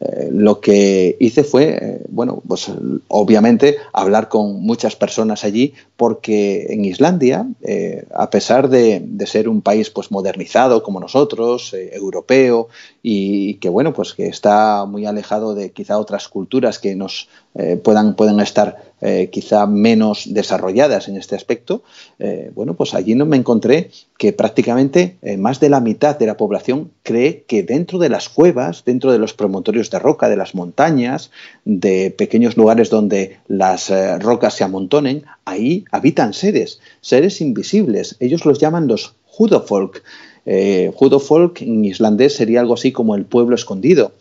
eh, lo que hice fue, eh, bueno, pues obviamente hablar con muchas personas allí, porque en Islandia, eh, a pesar de, de ser un país pues modernizado como nosotros, eh, europeo, y que bueno, pues que está muy alejado de quizá otras culturas que nos eh, puedan, puedan estar Eh, quizá menos desarrolladas en este aspecto, eh, bueno, pues allí no me encontré que prácticamente eh, más de la mitad de la población cree que dentro de las cuevas, dentro de los promontorios de roca, de las montañas, de pequeños lugares donde las eh, rocas se amontonen, ahí habitan seres, seres invisibles. Ellos los llaman los Huldufolk. Eh, Huldufolk en islandés sería algo así como el pueblo escondido.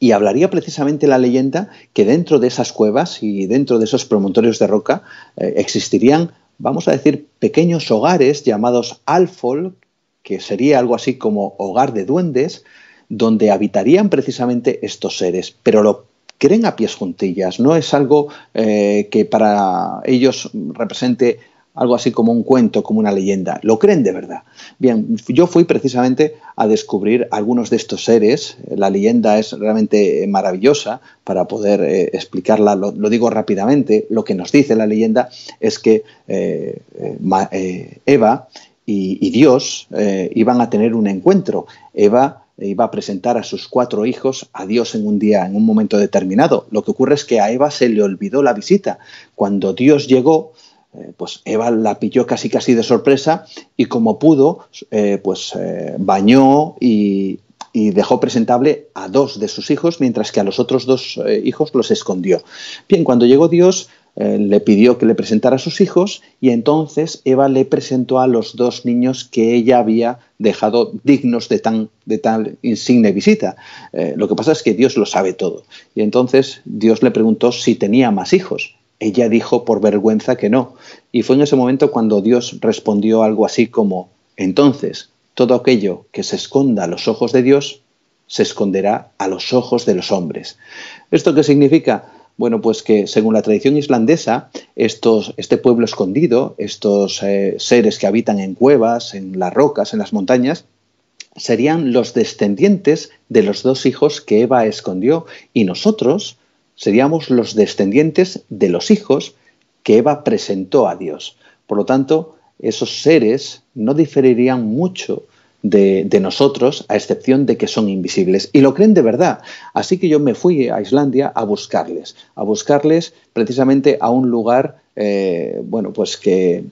Y hablaría precisamente la leyenda que dentro de esas cuevas y dentro de esos promontorios de roca eh, existirían, vamos a decir, pequeños hogares llamados Alfol, que sería algo así como hogar de duendes, donde habitarían precisamente estos seres. Pero lo creen a pies juntillas, no es algo eh, que para ellos represente algo así como un cuento, como una leyenda. Lo creen de verdad. Bien, yo fui precisamente a descubrir algunos de estos seres. La leyenda es realmente maravillosa para poder eh, explicarla. Lo, lo digo rápidamente. Lo que nos dice la leyenda es que eh, eh, Eva y, y Dios eh, iban a tener un encuentro. Eva iba a presentar a sus cuatro hijos a Dios en un día, en un momento determinado. Lo que ocurre es que a Eva se le olvidó la visita. Cuando Dios llegó, pues Eva la pilló casi casi de sorpresa, y como pudo, eh, pues eh, bañó y, y dejó presentable a dos de sus hijos, mientras que a los otros dos eh, hijos los escondió. Bien, cuando llegó Dios, eh, le pidió que le presentara a sus hijos y entonces Eva le presentó a los dos niños que ella había dejado dignos de tan, de tal insigne visita. Eh, lo que pasa es que Dios lo sabe todo. Y entonces Dios le preguntó si tenía más hijos. Ella dijo por vergüenza que no. Y fue en ese momento cuando Dios respondió algo así como: entonces, todo aquello que se esconda a los ojos de Dios se esconderá a los ojos de los hombres. ¿Esto qué significa? Bueno, pues que según la tradición islandesa, estos, este pueblo escondido, estos eh, seres que habitan en cuevas, en las rocas, en las montañas, serían los descendientes de los dos hijos que Eva escondió, y nosotros seríamos los descendientes de los hijos que Eva presentó a Dios. Por lo tanto, esos seres no diferirían mucho de, de nosotros, a excepción de que son invisibles. Y lo creen de verdad. Así que yo me fui a Islandia a buscarles, a buscarles precisamente a un lugar eh, bueno, pues que,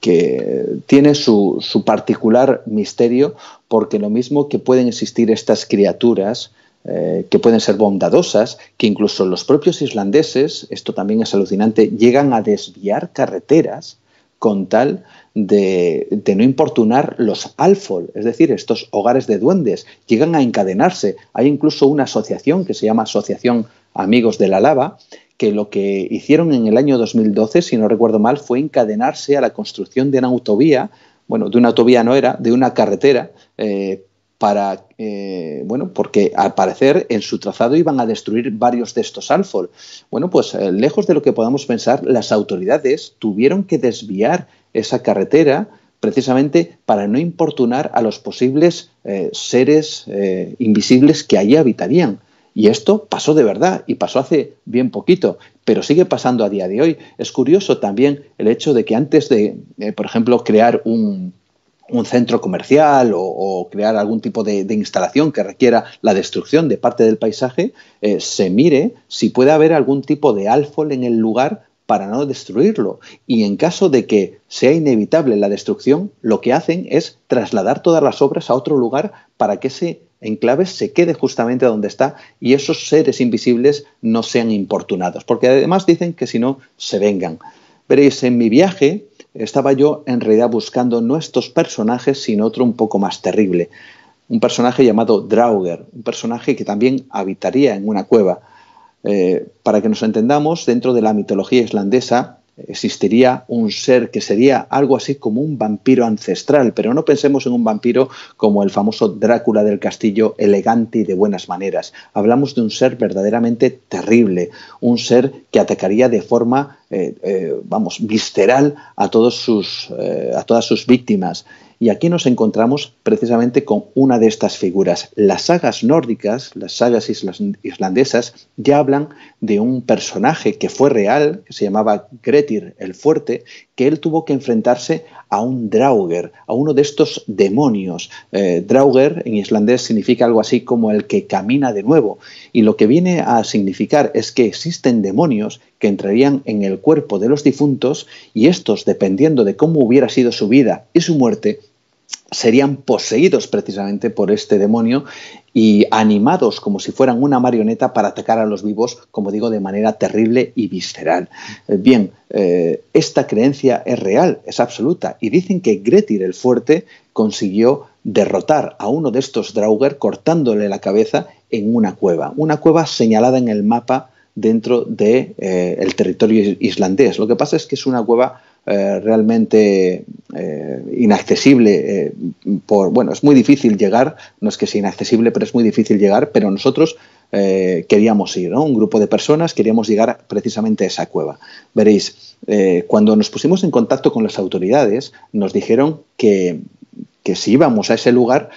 que tiene su, su particular misterio, porque lo mismo que pueden existir estas criaturas, Eh, que pueden ser bondadosas, que incluso los propios islandeses, esto también es alucinante, llegan a desviar carreteras con tal de, de no importunar los Alfol, es decir, estos hogares de duendes, llegan a encadenarse. Hay incluso una asociación que se llama Asociación Amigos de la Lava, que lo que hicieron en el año dos mil doce, si no recuerdo mal, fue encadenarse a la construcción de una autovía, bueno, de una autovía no era, de una carretera, eh, para, eh, bueno, porque al parecer en su trazado iban a destruir varios de estos Alfol. Bueno, pues eh, lejos de lo que podamos pensar, las autoridades tuvieron que desviar esa carretera precisamente para no importunar a los posibles eh, seres eh, invisibles que allí habitarían. Y esto pasó de verdad, y pasó hace bien poquito, pero sigue pasando a día de hoy. Es curioso también el hecho de que antes de, eh, por ejemplo, crear un... un centro comercial o, o crear algún tipo de, de instalación que requiera la destrucción de parte del paisaje, eh, se mire si puede haber algún tipo de Alfol en el lugar para no destruirlo. Y en caso de que sea inevitable la destrucción, lo que hacen es trasladar todas las obras a otro lugar para que ese enclave se quede justamente donde está y esos seres invisibles no sean importunados, porque además dicen que si no, se vengan. Veréis, en mi viaje estaba yo en realidad buscando no estos personajes, sino otro un poco más terrible. Un personaje llamado Draugr, un personaje que también habitaría en una cueva. Eh, para que nos entendamos, dentro de la mitología islandesa existiría un ser que sería algo así como un vampiro ancestral, pero no pensemos en un vampiro como el famoso Drácula del castillo, elegante y de buenas maneras. Hablamos de un ser verdaderamente terrible, un ser que atacaría de forma eh, eh, vamos, visceral a, todos sus, eh, a todas sus víctimas. Y aquí nos encontramos precisamente con una de estas figuras. Las sagas nórdicas, las sagas islandesas, ya hablan de un personaje que fue real, que se llamaba Grettir el Fuerte, que él tuvo que enfrentarse a un Draugr, a uno de estos demonios. Eh, Draugr en islandés significa algo así como el que camina de nuevo. Y lo que viene a significar es que existen demonios que entrarían en el cuerpo de los difuntos y estos, dependiendo de cómo hubiera sido su vida y su muerte, serían poseídos precisamente por este demonio y animados como si fueran una marioneta para atacar a los vivos, como digo, de manera terrible y visceral. Bien, eh, esta creencia es real, es absoluta, y dicen que Grettir el Fuerte consiguió derrotar a uno de estos Draugr cortándole la cabeza en una cueva, una cueva señalada en el mapa dentro del de, eh, territorio islandés. Lo que pasa es que es una cueva Eh, realmente eh, inaccesible, eh, por, bueno, es muy difícil llegar, no es que sea inaccesible, pero es muy difícil llegar, pero nosotros eh, queríamos ir, ¿no? Un grupo de personas queríamos llegar precisamente a esa cueva. Veréis, eh, cuando nos pusimos en contacto con las autoridades, nos dijeron que, que si íbamos a ese lugar,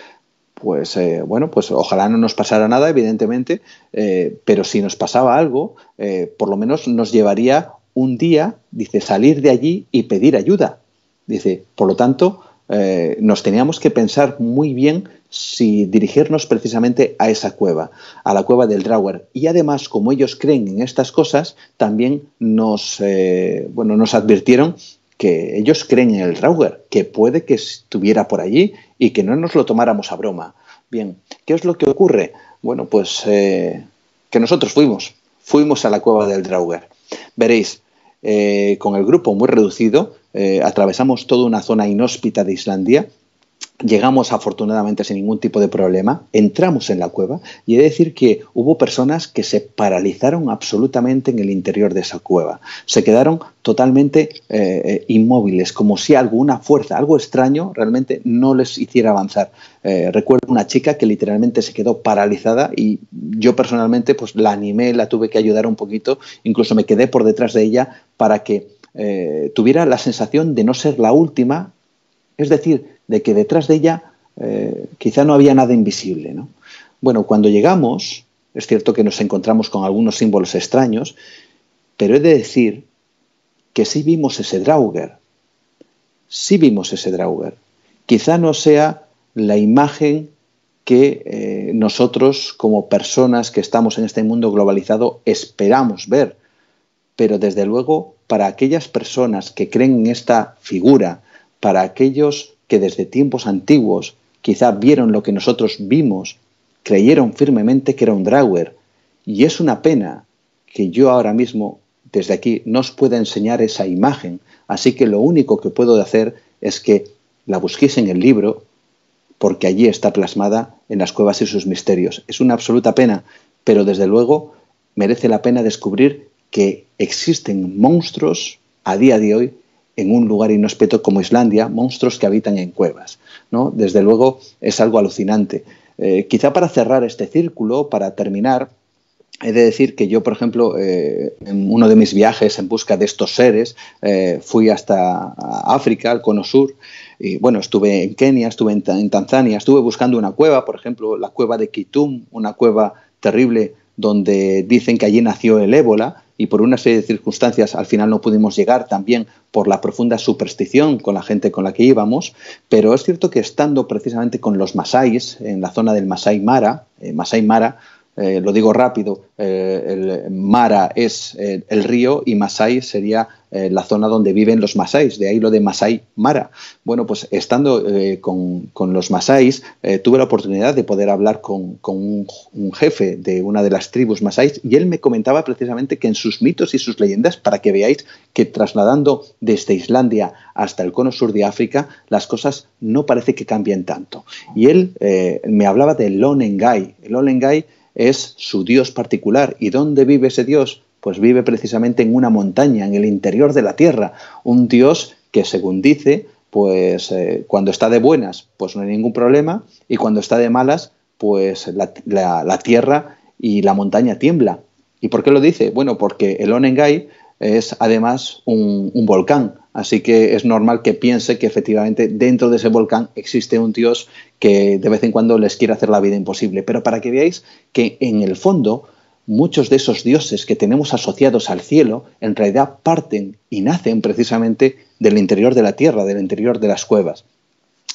pues eh, bueno, pues ojalá no nos pasara nada, evidentemente, eh, pero si nos pasaba algo, eh, por lo menos nos llevaría un día, dice, salir de allí y pedir ayuda. Dice, por lo tanto, eh, nos teníamos que pensar muy bien si dirigirnos precisamente a esa cueva, a la cueva del Draugr. Y además, como ellos creen en estas cosas, también nos, eh, bueno, nos advirtieron que ellos creen en el Draugr, que puede que estuviera por allí y que no nos lo tomáramos a broma. Bien, ¿qué es lo que ocurre? Bueno, pues eh, que nosotros fuimos, fuimos a la cueva del Draugr. Veréis, eh, con el grupo muy reducido, eh, atravesamos toda una zona inhóspita de Islandia. Llegamos afortunadamente sin ningún tipo de problema, entramos en la cueva y he de decir que hubo personas que se paralizaron absolutamente en el interior de esa cueva. Se quedaron totalmente eh, inmóviles, como si alguna fuerza, algo extraño, realmente no les hiciera avanzar. Eh, recuerdo una chica que literalmente se quedó paralizada y yo personalmente pues la animé, la tuve que ayudar un poquito, incluso me quedé por detrás de ella para que eh, tuviera la sensación de no ser la última. Es decir, de que detrás de ella eh, quizá no había nada invisible, ¿no? Bueno, cuando llegamos, es cierto que nos encontramos con algunos símbolos extraños, pero he de decir que sí vimos ese Draugr. Sí vimos ese Draugr. Quizá no sea la imagen que eh, nosotros, como personas que estamos en este mundo globalizado, esperamos ver. Pero desde luego, para aquellas personas que creen en esta figura, para aquellos que desde tiempos antiguos quizá vieron lo que nosotros vimos, creyeron firmemente que era un Draugr. Y es una pena que yo ahora mismo, desde aquí, no os pueda enseñar esa imagen. Así que lo único que puedo hacer es que la busquéis en el libro, porque allí está plasmada en Las cuevas y sus misterios. Es una absoluta pena, pero desde luego merece la pena descubrir que existen monstruos a día de hoy en un lugar inhóspito como Islandia, monstruos que habitan en cuevas, ¿no? Desde luego es algo alucinante. Eh, quizá para cerrar este círculo, para terminar, he de decir que yo, por ejemplo, eh, en uno de mis viajes en busca de estos seres, eh, fui hasta África, al Cono Sur, y bueno, estuve en Kenia, estuve en, en Tanzania, estuve buscando una cueva, por ejemplo, la cueva de Kitum, una cueva terrible donde dicen que allí nació el ébola, y por una serie de circunstancias al final no pudimos llegar, también por la profunda superstición con la gente con la que íbamos, pero es cierto que estando precisamente con los masáis, en la zona del Masai Mara, eh, Masai Mara, eh, lo digo rápido, eh, el Mara es eh, el río y Masai sería eh, la zona donde viven los masáis, de ahí lo de Masai Mara. Bueno, pues estando eh, con, con los masáis, eh, tuve la oportunidad de poder hablar con, con un, un jefe de una de las tribus masáis y él me comentaba precisamente que en sus mitos y sus leyendas, para que veáis que trasladando desde Islandia hasta el cono sur de África, las cosas no parece que cambien tanto. Y él eh, me hablaba del Onengai. El Onengai es su dios particular. ¿Y dónde vive ese dios? Pues vive precisamente en una montaña, en el interior de la tierra. Un dios que, según dice, pues eh, cuando está de buenas, pues no hay ningún problema, y cuando está de malas, pues la, la, la tierra y la montaña tiembla. ¿Y por qué lo dice? Bueno, porque el Onengai es además un, un volcán, así que es normal que piense que efectivamente dentro de ese volcán existe un dios que de vez en cuando les quiere hacer la vida imposible. Pero para que veáis que en el fondo muchos de esos dioses que tenemos asociados al cielo en realidad parten y nacen precisamente del interior de la tierra, del interior de las cuevas.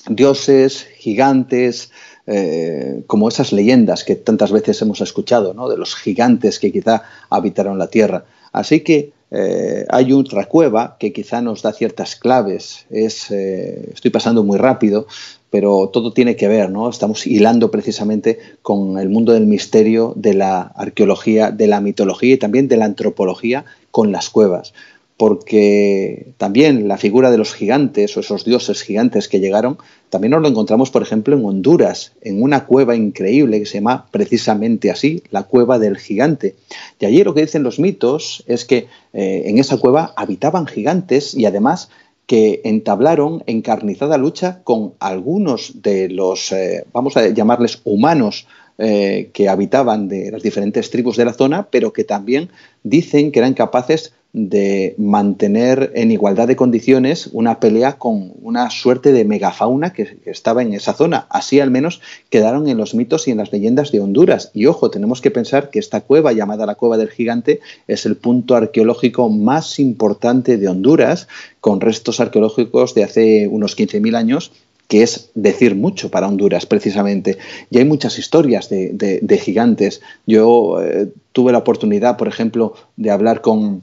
Dioses, gigantes, eh, como esas leyendas que tantas veces hemos escuchado, ¿no? De los gigantes que quizá habitaron la tierra. Así que Eh, hay otra cueva que quizá nos da ciertas claves. Es, eh, estoy pasando muy rápido, pero todo tiene que ver, ¿no? Estamos hilando precisamente con el mundo del misterio, de la arqueología, de la mitología y también de la antropología con las cuevas. Porque también la figura de los gigantes o esos dioses gigantes que llegaron, también nos lo encontramos, por ejemplo, en Honduras, en una cueva increíble que se llama precisamente así, la Cueva del Gigante. Y allí lo que dicen los mitos es que eh, en esa cueva habitaban gigantes y además que entablaron encarnizada lucha con algunos de los, eh, vamos a llamarles humanos, eh, que habitaban de las diferentes tribus de la zona, pero que también dicen que eran capaces de mantener en igualdad de condiciones una pelea con una suerte de megafauna que estaba en esa zona. Así al menos quedaron en los mitos y en las leyendas de Honduras. Y ojo, tenemos que pensar que esta cueva llamada la Cueva del Gigante es el punto arqueológico más importante de Honduras, con restos arqueológicos de hace unos quince mil años, que es decir mucho para Honduras, precisamente. Y hay muchas historias de, de, de gigantes. Yo eh, tuve la oportunidad, por ejemplo, de hablar con...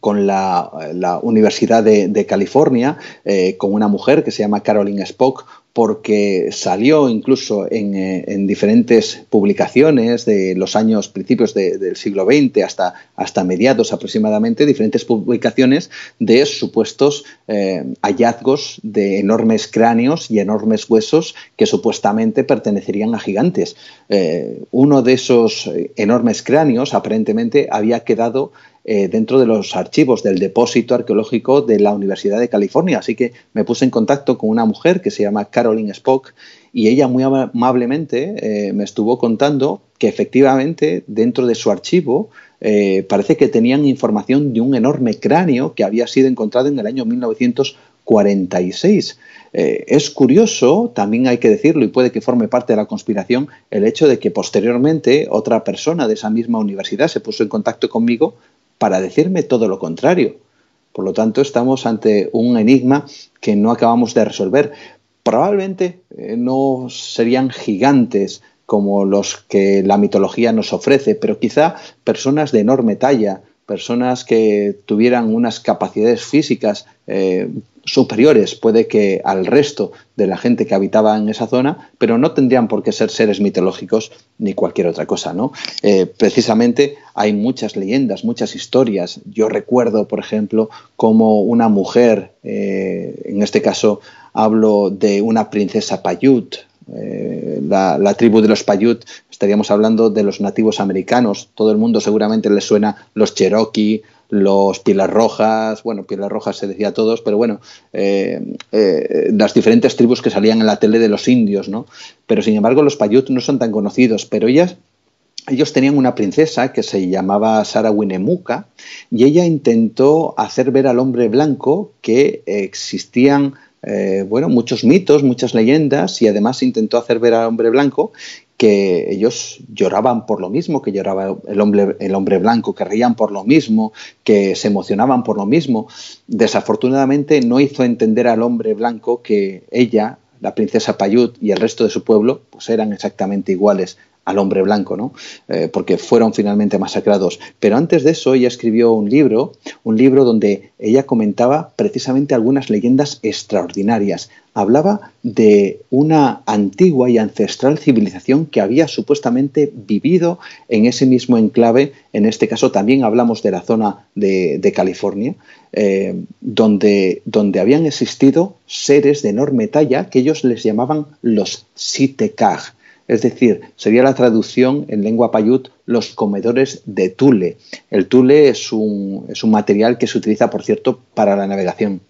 con la, la Universidad de, de California, eh, con una mujer que se llama Caroline Spock, porque salió incluso en, en diferentes publicaciones de los años principios de, del siglo veinte hasta, hasta mediados aproximadamente, diferentes publicaciones de supuestos eh, hallazgos de enormes cráneos y enormes huesos que supuestamente pertenecerían a gigantes. Eh, uno de esos enormes cráneos aparentemente había quedado Eh, dentro de los archivos del depósito arqueológico de la Universidad de California. Así que me puse en contacto con una mujer que se llama Caroline Spock y ella muy amablemente eh, me estuvo contando que efectivamente dentro de su archivo eh, parece que tenían información de un enorme cráneo que había sido encontrado en el año mil novecientos cuarenta y seis. Eh, es curioso, también hay que decirlo y puede que forme parte de la conspiración, el hecho de que posteriormente otra persona de esa misma universidad se puso en contacto conmigo para decirme todo lo contrario. Por lo tanto, estamos ante un enigma que no acabamos de resolver. Probablemente eh, no serían gigantes como los que la mitología nos ofrece, pero quizá personas de enorme talla, personas que tuvieran unas capacidades físicas eh, superiores, puede que al resto de la gente que habitaba en esa zona, pero no tendrían por qué ser seres mitológicos ni cualquier otra cosa, ¿no? Eh, precisamente hay muchas leyendas, muchas historias. Yo recuerdo, por ejemplo, como una mujer, eh, en este caso hablo de una princesa Paiute, eh, la, la tribu de los Paiute, estaríamos hablando de los nativos americanos, todo el mundo seguramente les suena los Cherokee, los Pieles Rojas, bueno, Pieles Rojas se decía a todos, pero bueno, eh, eh, las diferentes tribus que salían en la tele de los indios, ¿no? Pero sin embargo los Paiute no son tan conocidos, pero ellas, ellos tenían una princesa que se llamaba Sara Winnemucca y ella intentó hacer ver al hombre blanco que existían, eh, bueno, muchos mitos, muchas leyendas, y además intentó hacer ver al hombre blanco que ellos lloraban por lo mismo, que lloraba el hombre, el hombre blanco, que reían por lo mismo, que se emocionaban por lo mismo. Desafortunadamente no hizo entender al hombre blanco que ella, la princesa Paiute y el resto de su pueblo, pues eran exactamente iguales al hombre blanco, ¿no? Eh, porque fueron finalmente masacrados. Pero antes de eso ella escribió un libro, un libro donde ella comentaba precisamente algunas leyendas extraordinarias. Hablaba de una antigua y ancestral civilización que había supuestamente vivido en ese mismo enclave, en este caso también hablamos de la zona de, de California, eh, donde, donde habían existido seres de enorme talla que ellos les llamaban los Sitekaj, es decir, sería la traducción en lengua Paiute, los comedores de tule. El tule es un, es un material que se utiliza, por cierto, para la navegación.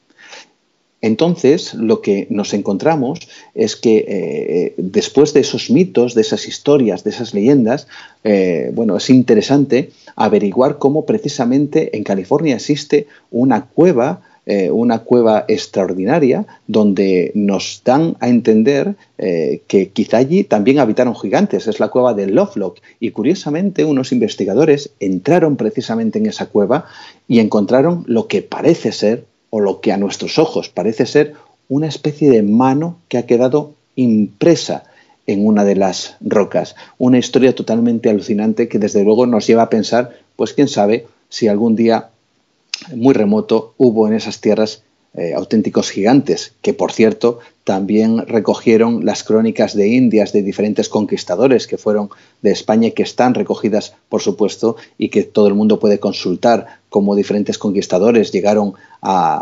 Entonces, lo que nos encontramos es que eh, después de esos mitos, de esas historias, de esas leyendas, eh, bueno, es interesante averiguar cómo precisamente en California existe una cueva, eh, una cueva extraordinaria, donde nos dan a entender eh, que quizá allí también habitaron gigantes. Es la cueva de Lovelock. Y curiosamente, unos investigadores entraron precisamente en esa cueva y encontraron lo que parece ser, o lo que a nuestros ojos parece ser, una especie de mano que ha quedado impresa en una de las rocas. Una historia totalmente alucinante que desde luego nos lleva a pensar, pues quién sabe, si algún día muy remoto hubo en esas tierras eh, auténticos gigantes, que por cierto también recogieron las crónicas de Indias de diferentes conquistadores que fueron de España y que están recogidas, por supuesto, y que todo el mundo puede consultar, como diferentes conquistadores llegaron a,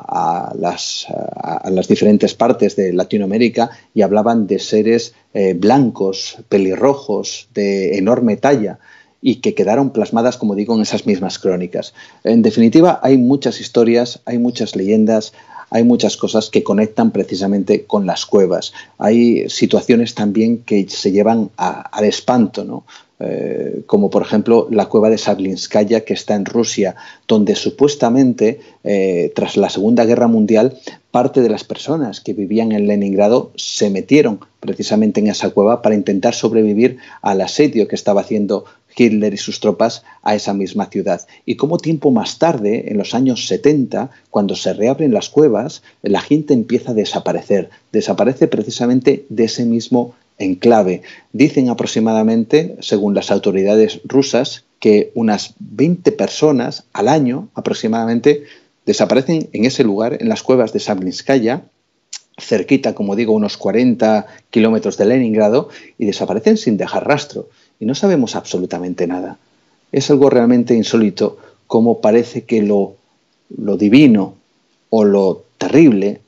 a, las, a, a las diferentes partes de Latinoamérica y hablaban de seres eh, blancos, pelirrojos, de enorme talla, y que quedaron plasmadas, como digo, en esas mismas crónicas. En definitiva, hay muchas historias, hay muchas leyendas, hay muchas cosas que conectan precisamente con las cuevas. Hay situaciones también que se llevan a, al espanto, ¿no? Eh, como por ejemplo la cueva de Sablinskaya, que está en Rusia, donde supuestamente eh, tras la Segunda Guerra Mundial parte de las personas que vivían en Leningrado se metieron precisamente en esa cueva para intentar sobrevivir al asedio que estaba haciendo Hitler y sus tropas a esa misma ciudad. Y como tiempo más tarde, en los años setenta, cuando se reabren las cuevas, la gente empieza a desaparecer, desaparece precisamente de ese mismo enclave. Dicen aproximadamente, según las autoridades rusas, que unas veinte personas al año aproximadamente desaparecen en ese lugar, en las cuevas de Sablinskaya, cerquita, como digo, unos cuarenta kilómetros de Leningrado, y desaparecen sin dejar rastro, y no sabemos absolutamente nada. Es algo realmente insólito, como parece que lo, lo divino o lo terrible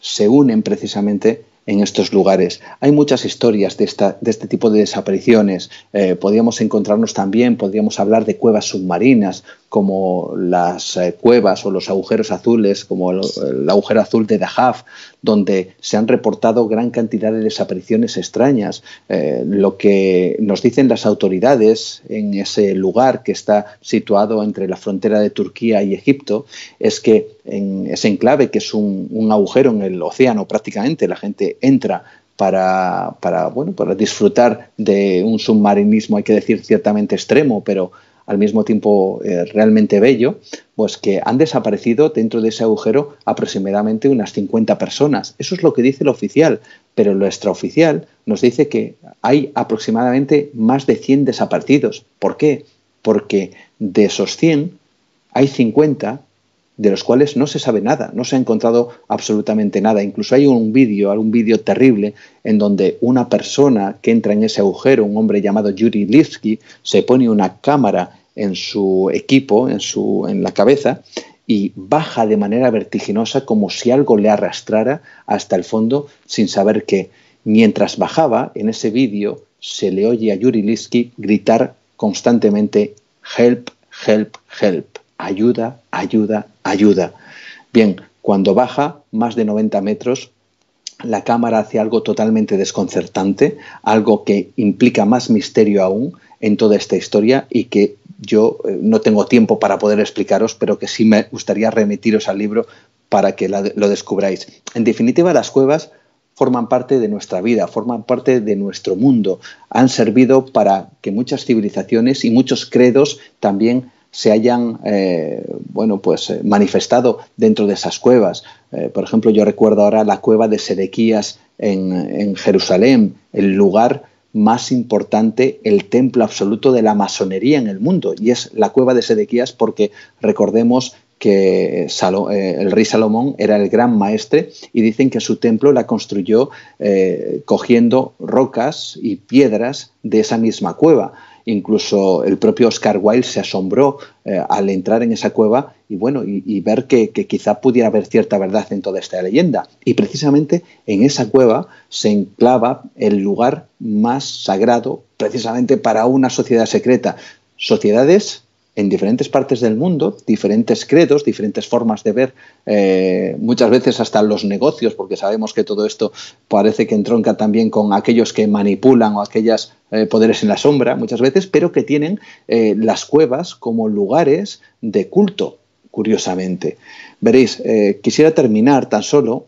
se unen precisamente en estos lugares. Hay muchas historias de, esta, de este tipo de desapariciones. Eh, podríamos encontrarnos también, podríamos hablar de cuevas submarinas, como las eh, cuevas o los agujeros azules, como el, el agujero azul de Dajab, donde se han reportado gran cantidad de desapariciones extrañas. Eh, lo que nos dicen las autoridades en ese lugar, que está situado entre la frontera de Turquía y Egipto, es que en ese enclave, que es un, un agujero en el océano prácticamente, la gente entra para, para, bueno, para disfrutar de un submarinismo, hay que decir, ciertamente extremo, pero al mismo tiempo eh, realmente bello, pues que han desaparecido dentro de ese agujero aproximadamente unas cincuenta personas. Eso es lo que dice el oficial, pero lo extraoficial nos dice que hay aproximadamente más de cien desaparecidos. ¿Por qué? Porque de esos cien hay cincuenta de los cuales no se sabe nada, no se ha encontrado absolutamente nada. Incluso hay un vídeo, algún vídeo terrible, en donde una persona que entra en ese agujero, un hombre llamado Yuri Lipsky, se pone una cámara en su equipo, en, su, en la cabeza, y baja de manera vertiginosa como si algo le arrastrara hasta el fondo sin saber qué. Mientras bajaba, en ese vídeo se le oye a Yuri Lipsky gritar constantemente «Help, help, help». Ayuda, ayuda, ayuda. Bien, cuando baja más de noventa metros, la cámara hace algo totalmente desconcertante, algo que implica más misterio aún en toda esta historia y que yo eh, no tengo tiempo para poder explicaros, pero que sí me gustaría remitiros al libro para que la, lo descubráis. En definitiva, las cuevas forman parte de nuestra vida, forman parte de nuestro mundo. Han servido para que muchas civilizaciones y muchos credos también se hayan eh, bueno, pues, manifestado dentro de esas cuevas. Eh, por ejemplo, yo recuerdo ahora la cueva de Sedequías en, en Jerusalén, el lugar más importante, el templo absoluto de la masonería en el mundo. Y es la cueva de Sedequías porque recordemos que Salo, eh, el rey Salomón era el gran maestre y dicen que su templo la construyó eh, cogiendo rocas y piedras de esa misma cueva. Incluso el propio Oscar Wilde se asombró eh, al entrar en esa cueva y, bueno, y, y ver que, que quizá pudiera haber cierta verdad en toda esta leyenda. Y precisamente en esa cueva se enclava el lugar más sagrado precisamente para una sociedad secreta. Sociedades en diferentes partes del mundo, diferentes credos, diferentes formas de ver, eh, muchas veces hasta los negocios, porque sabemos que todo esto parece que entronca también con aquellos que manipulan o aquellas eh, poderes en la sombra muchas veces, pero que tienen eh, las cuevas como lugares de culto, curiosamente. Veréis, eh, quisiera terminar tan solo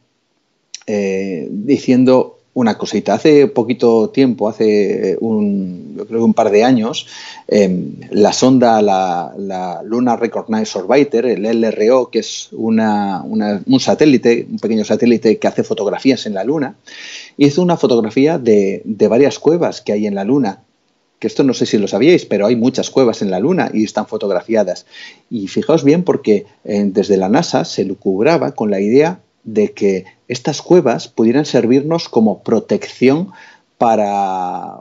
eh, diciendo una cosita. Hace poquito tiempo, hace un, yo creo un par de años, eh, la sonda, la, la Lunar Reconnaissance Orbiter, el L R O, que es una, una, un satélite, un pequeño satélite que hace fotografías en la Luna, hizo una fotografía de, de varias cuevas que hay en la Luna. Que esto no sé si lo sabíais, pero hay muchas cuevas en la Luna y están fotografiadas. Y fijaos bien porque eh, desde la NASA se lucubraba con la idea de que estas cuevas pudieran servirnos como protección para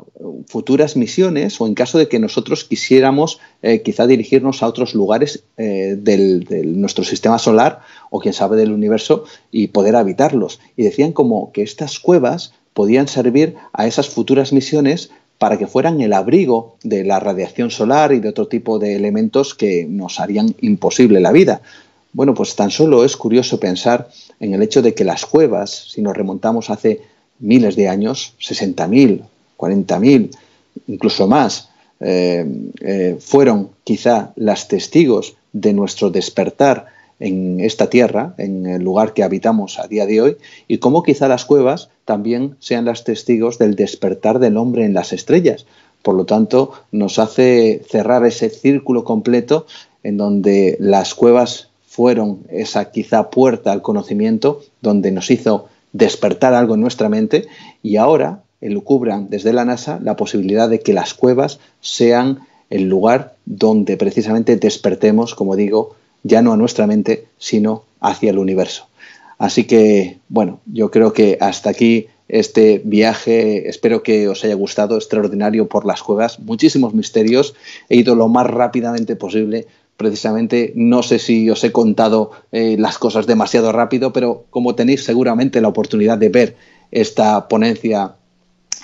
futuras misiones o en caso de que nosotros quisiéramos eh, quizá dirigirnos a otros lugares eh, del, de nuestro sistema solar o quién sabe del universo y poder habitarlos. Y decían como que estas cuevas podían servir a esas futuras misiones para que fueran el abrigo de la radiación solar y de otro tipo de elementos que nos harían imposible la vida. Bueno, pues tan solo es curioso pensar en el hecho de que las cuevas, si nos remontamos hace miles de años, sesenta mil, cuarenta mil, incluso más, eh, eh, fueron quizá las testigos de nuestro despertar en esta tierra, en el lugar que habitamos a día de hoy, y cómo quizá las cuevas también sean las testigos del despertar del hombre en las estrellas. Por lo tanto, nos hace cerrar ese círculo completo en donde las cuevas fueron esa quizá puerta al conocimiento donde nos hizo despertar algo en nuestra mente y ahora elucubran desde la NASA la posibilidad de que las cuevas sean el lugar donde precisamente despertemos, como digo, ya no a nuestra mente, sino hacia el universo. Así que, bueno, yo creo que hasta aquí este viaje. Espero que os haya gustado, extraordinario por las cuevas, muchísimos misterios. He ido lo más rápidamente posible. Precisamente, no sé si os he contado eh, las cosas demasiado rápido, pero como tenéis seguramente la oportunidad de ver esta ponencia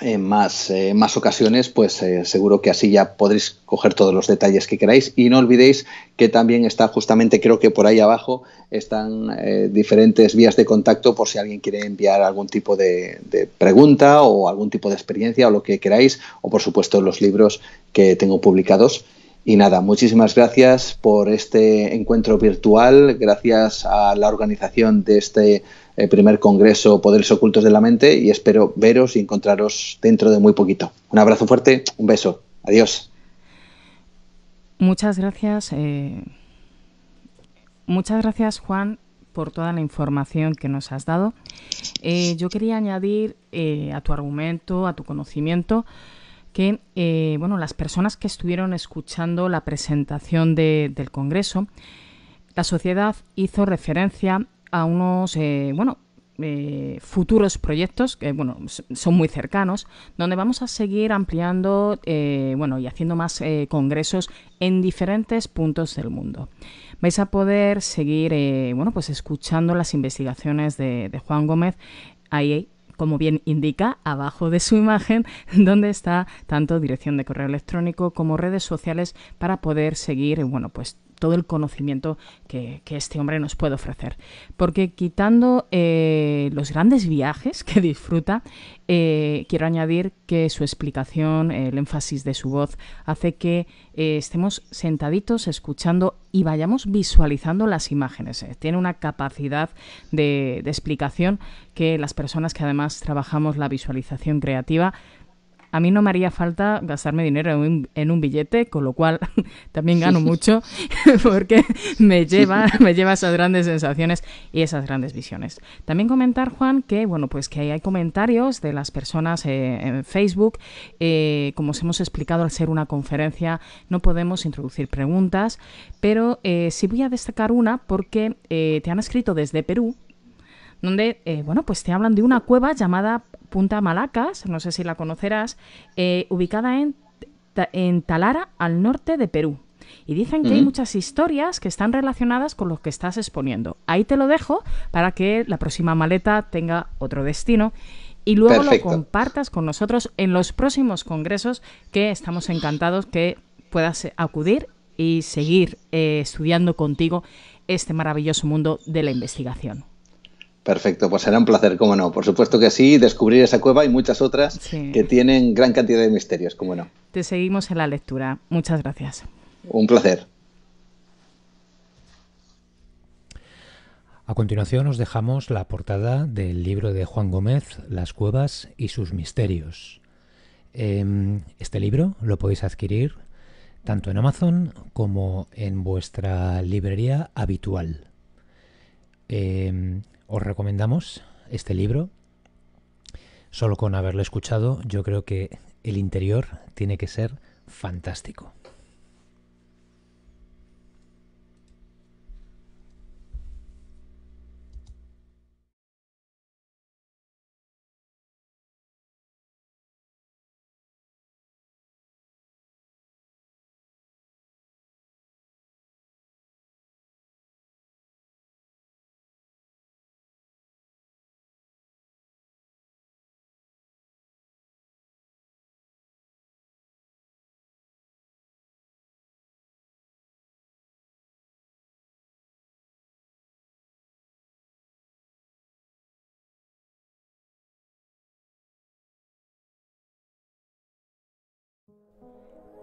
en más, eh, más ocasiones, pues eh, seguro que así ya podréis coger todos los detalles que queráis. Y no olvidéis que también está justamente, creo que por ahí abajo, están eh, diferentes vías de contacto por si alguien quiere enviar algún tipo de, de pregunta o algún tipo de experiencia o lo que queráis, o por supuesto los libros que tengo publicados. Y nada, muchísimas gracias por este encuentro virtual, gracias a la organización de este primer congreso Poderes Ocultos de la Mente, y espero veros y encontraros dentro de muy poquito. Un abrazo fuerte, un beso, adiós. Muchas gracias, eh, muchas gracias Juan por toda la información que nos has dado. Eh, yo quería añadir eh, a tu argumento, a tu conocimiento, que eh, bueno, las personas que estuvieron escuchando la presentación de, del Congreso, la sociedad hizo referencia a unos eh, bueno, eh, futuros proyectos que bueno, son muy cercanos, donde vamos a seguir ampliando eh, bueno, y haciendo más eh, congresos en diferentes puntos del mundo. Vais a poder seguir eh, bueno, pues escuchando las investigaciones de, de Juan Gómez ahí, como bien indica, abajo de su imagen, donde está tanto dirección de correo electrónico como redes sociales para poder seguir, bueno, pues todo el conocimiento que, que este hombre nos puede ofrecer. Porque quitando eh, los grandes viajes que disfruta, eh, quiero añadir que su explicación, el énfasis de su voz, hace que eh, estemos sentaditos escuchando y vayamos visualizando las imágenes. Eh. Tiene una capacidad de, de explicación que las personas que además trabajamos la visualización creativa, a mí no me haría falta gastarme dinero en un, en un billete, con lo cual también gano mucho porque me lleva, me lleva esas grandes sensaciones y esas grandes visiones. También comentar, Juan, que bueno, pues que hay comentarios de las personas eh, en Facebook. Eh, como os hemos explicado, al ser una conferencia no podemos introducir preguntas, pero eh, sí voy a destacar una porque eh, te han escrito desde Perú, donde eh, bueno, pues te hablan de una cueva llamada Punta Malacas, no sé si la conocerás, eh, ubicada en, en Talara, al norte de Perú. Y dicen que mm. hay muchas historias que están relacionadas con lo que estás exponiendo. Ahí te lo dejo para que la próxima maleta tenga otro destino y luego Perfecto. Lo compartas con nosotros en los próximos congresos, que estamos encantados que puedas acudir y seguir eh, estudiando contigo este maravilloso mundo de la investigación. Perfecto, pues será un placer, cómo no. Por supuesto que sí, descubrir esa cueva y muchas otras sí. que tienen gran cantidad de misterios, cómo no. Te seguimos en la lectura. Muchas gracias. Un placer. A continuación os dejamos la portada del libro de Juan Gómez, Las cuevas y sus misterios. Este libro lo podéis adquirir tanto en Amazon como en vuestra librería habitual. Eh, Os recomendamos este libro. Solo con haberlo escuchado, yo creo que el interior tiene que ser fantástico.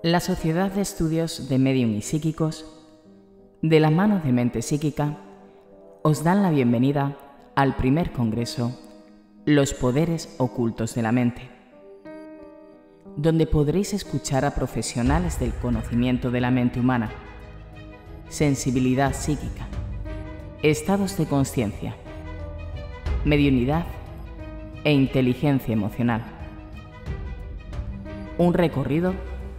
La Sociedad de Estudios de Medium y Psíquicos, de la mano de Mente Psíquica, os dan la bienvenida al primer congreso Los Poderes Ocultos de la Mente, donde podréis escuchar a profesionales del conocimiento de la mente humana, sensibilidad psíquica, estados de conciencia, mediunidad e inteligencia emocional. Un recorrido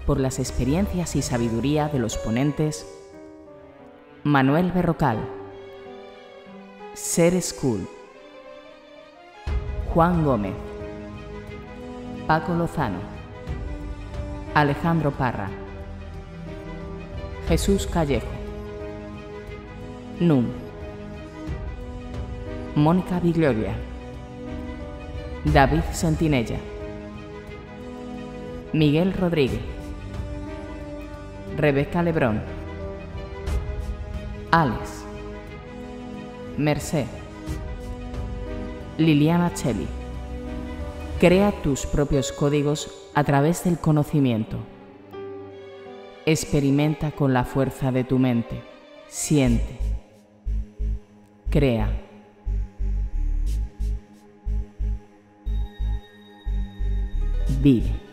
por las experiencias y sabiduría de los ponentes Manuel Berrocal, Sere School, Juan Gómez, Paco Lozano, Alejandro Parra, Jesús Callejo, N U M, Mónica Vigloria, David Sentinella, Miguel Rodríguez, Rebeca Lebrón, Alex, Merced, Liliana Celli. Crea tus propios códigos a través del conocimiento. Experimenta con la fuerza de tu mente. Siente. Crea. Vive.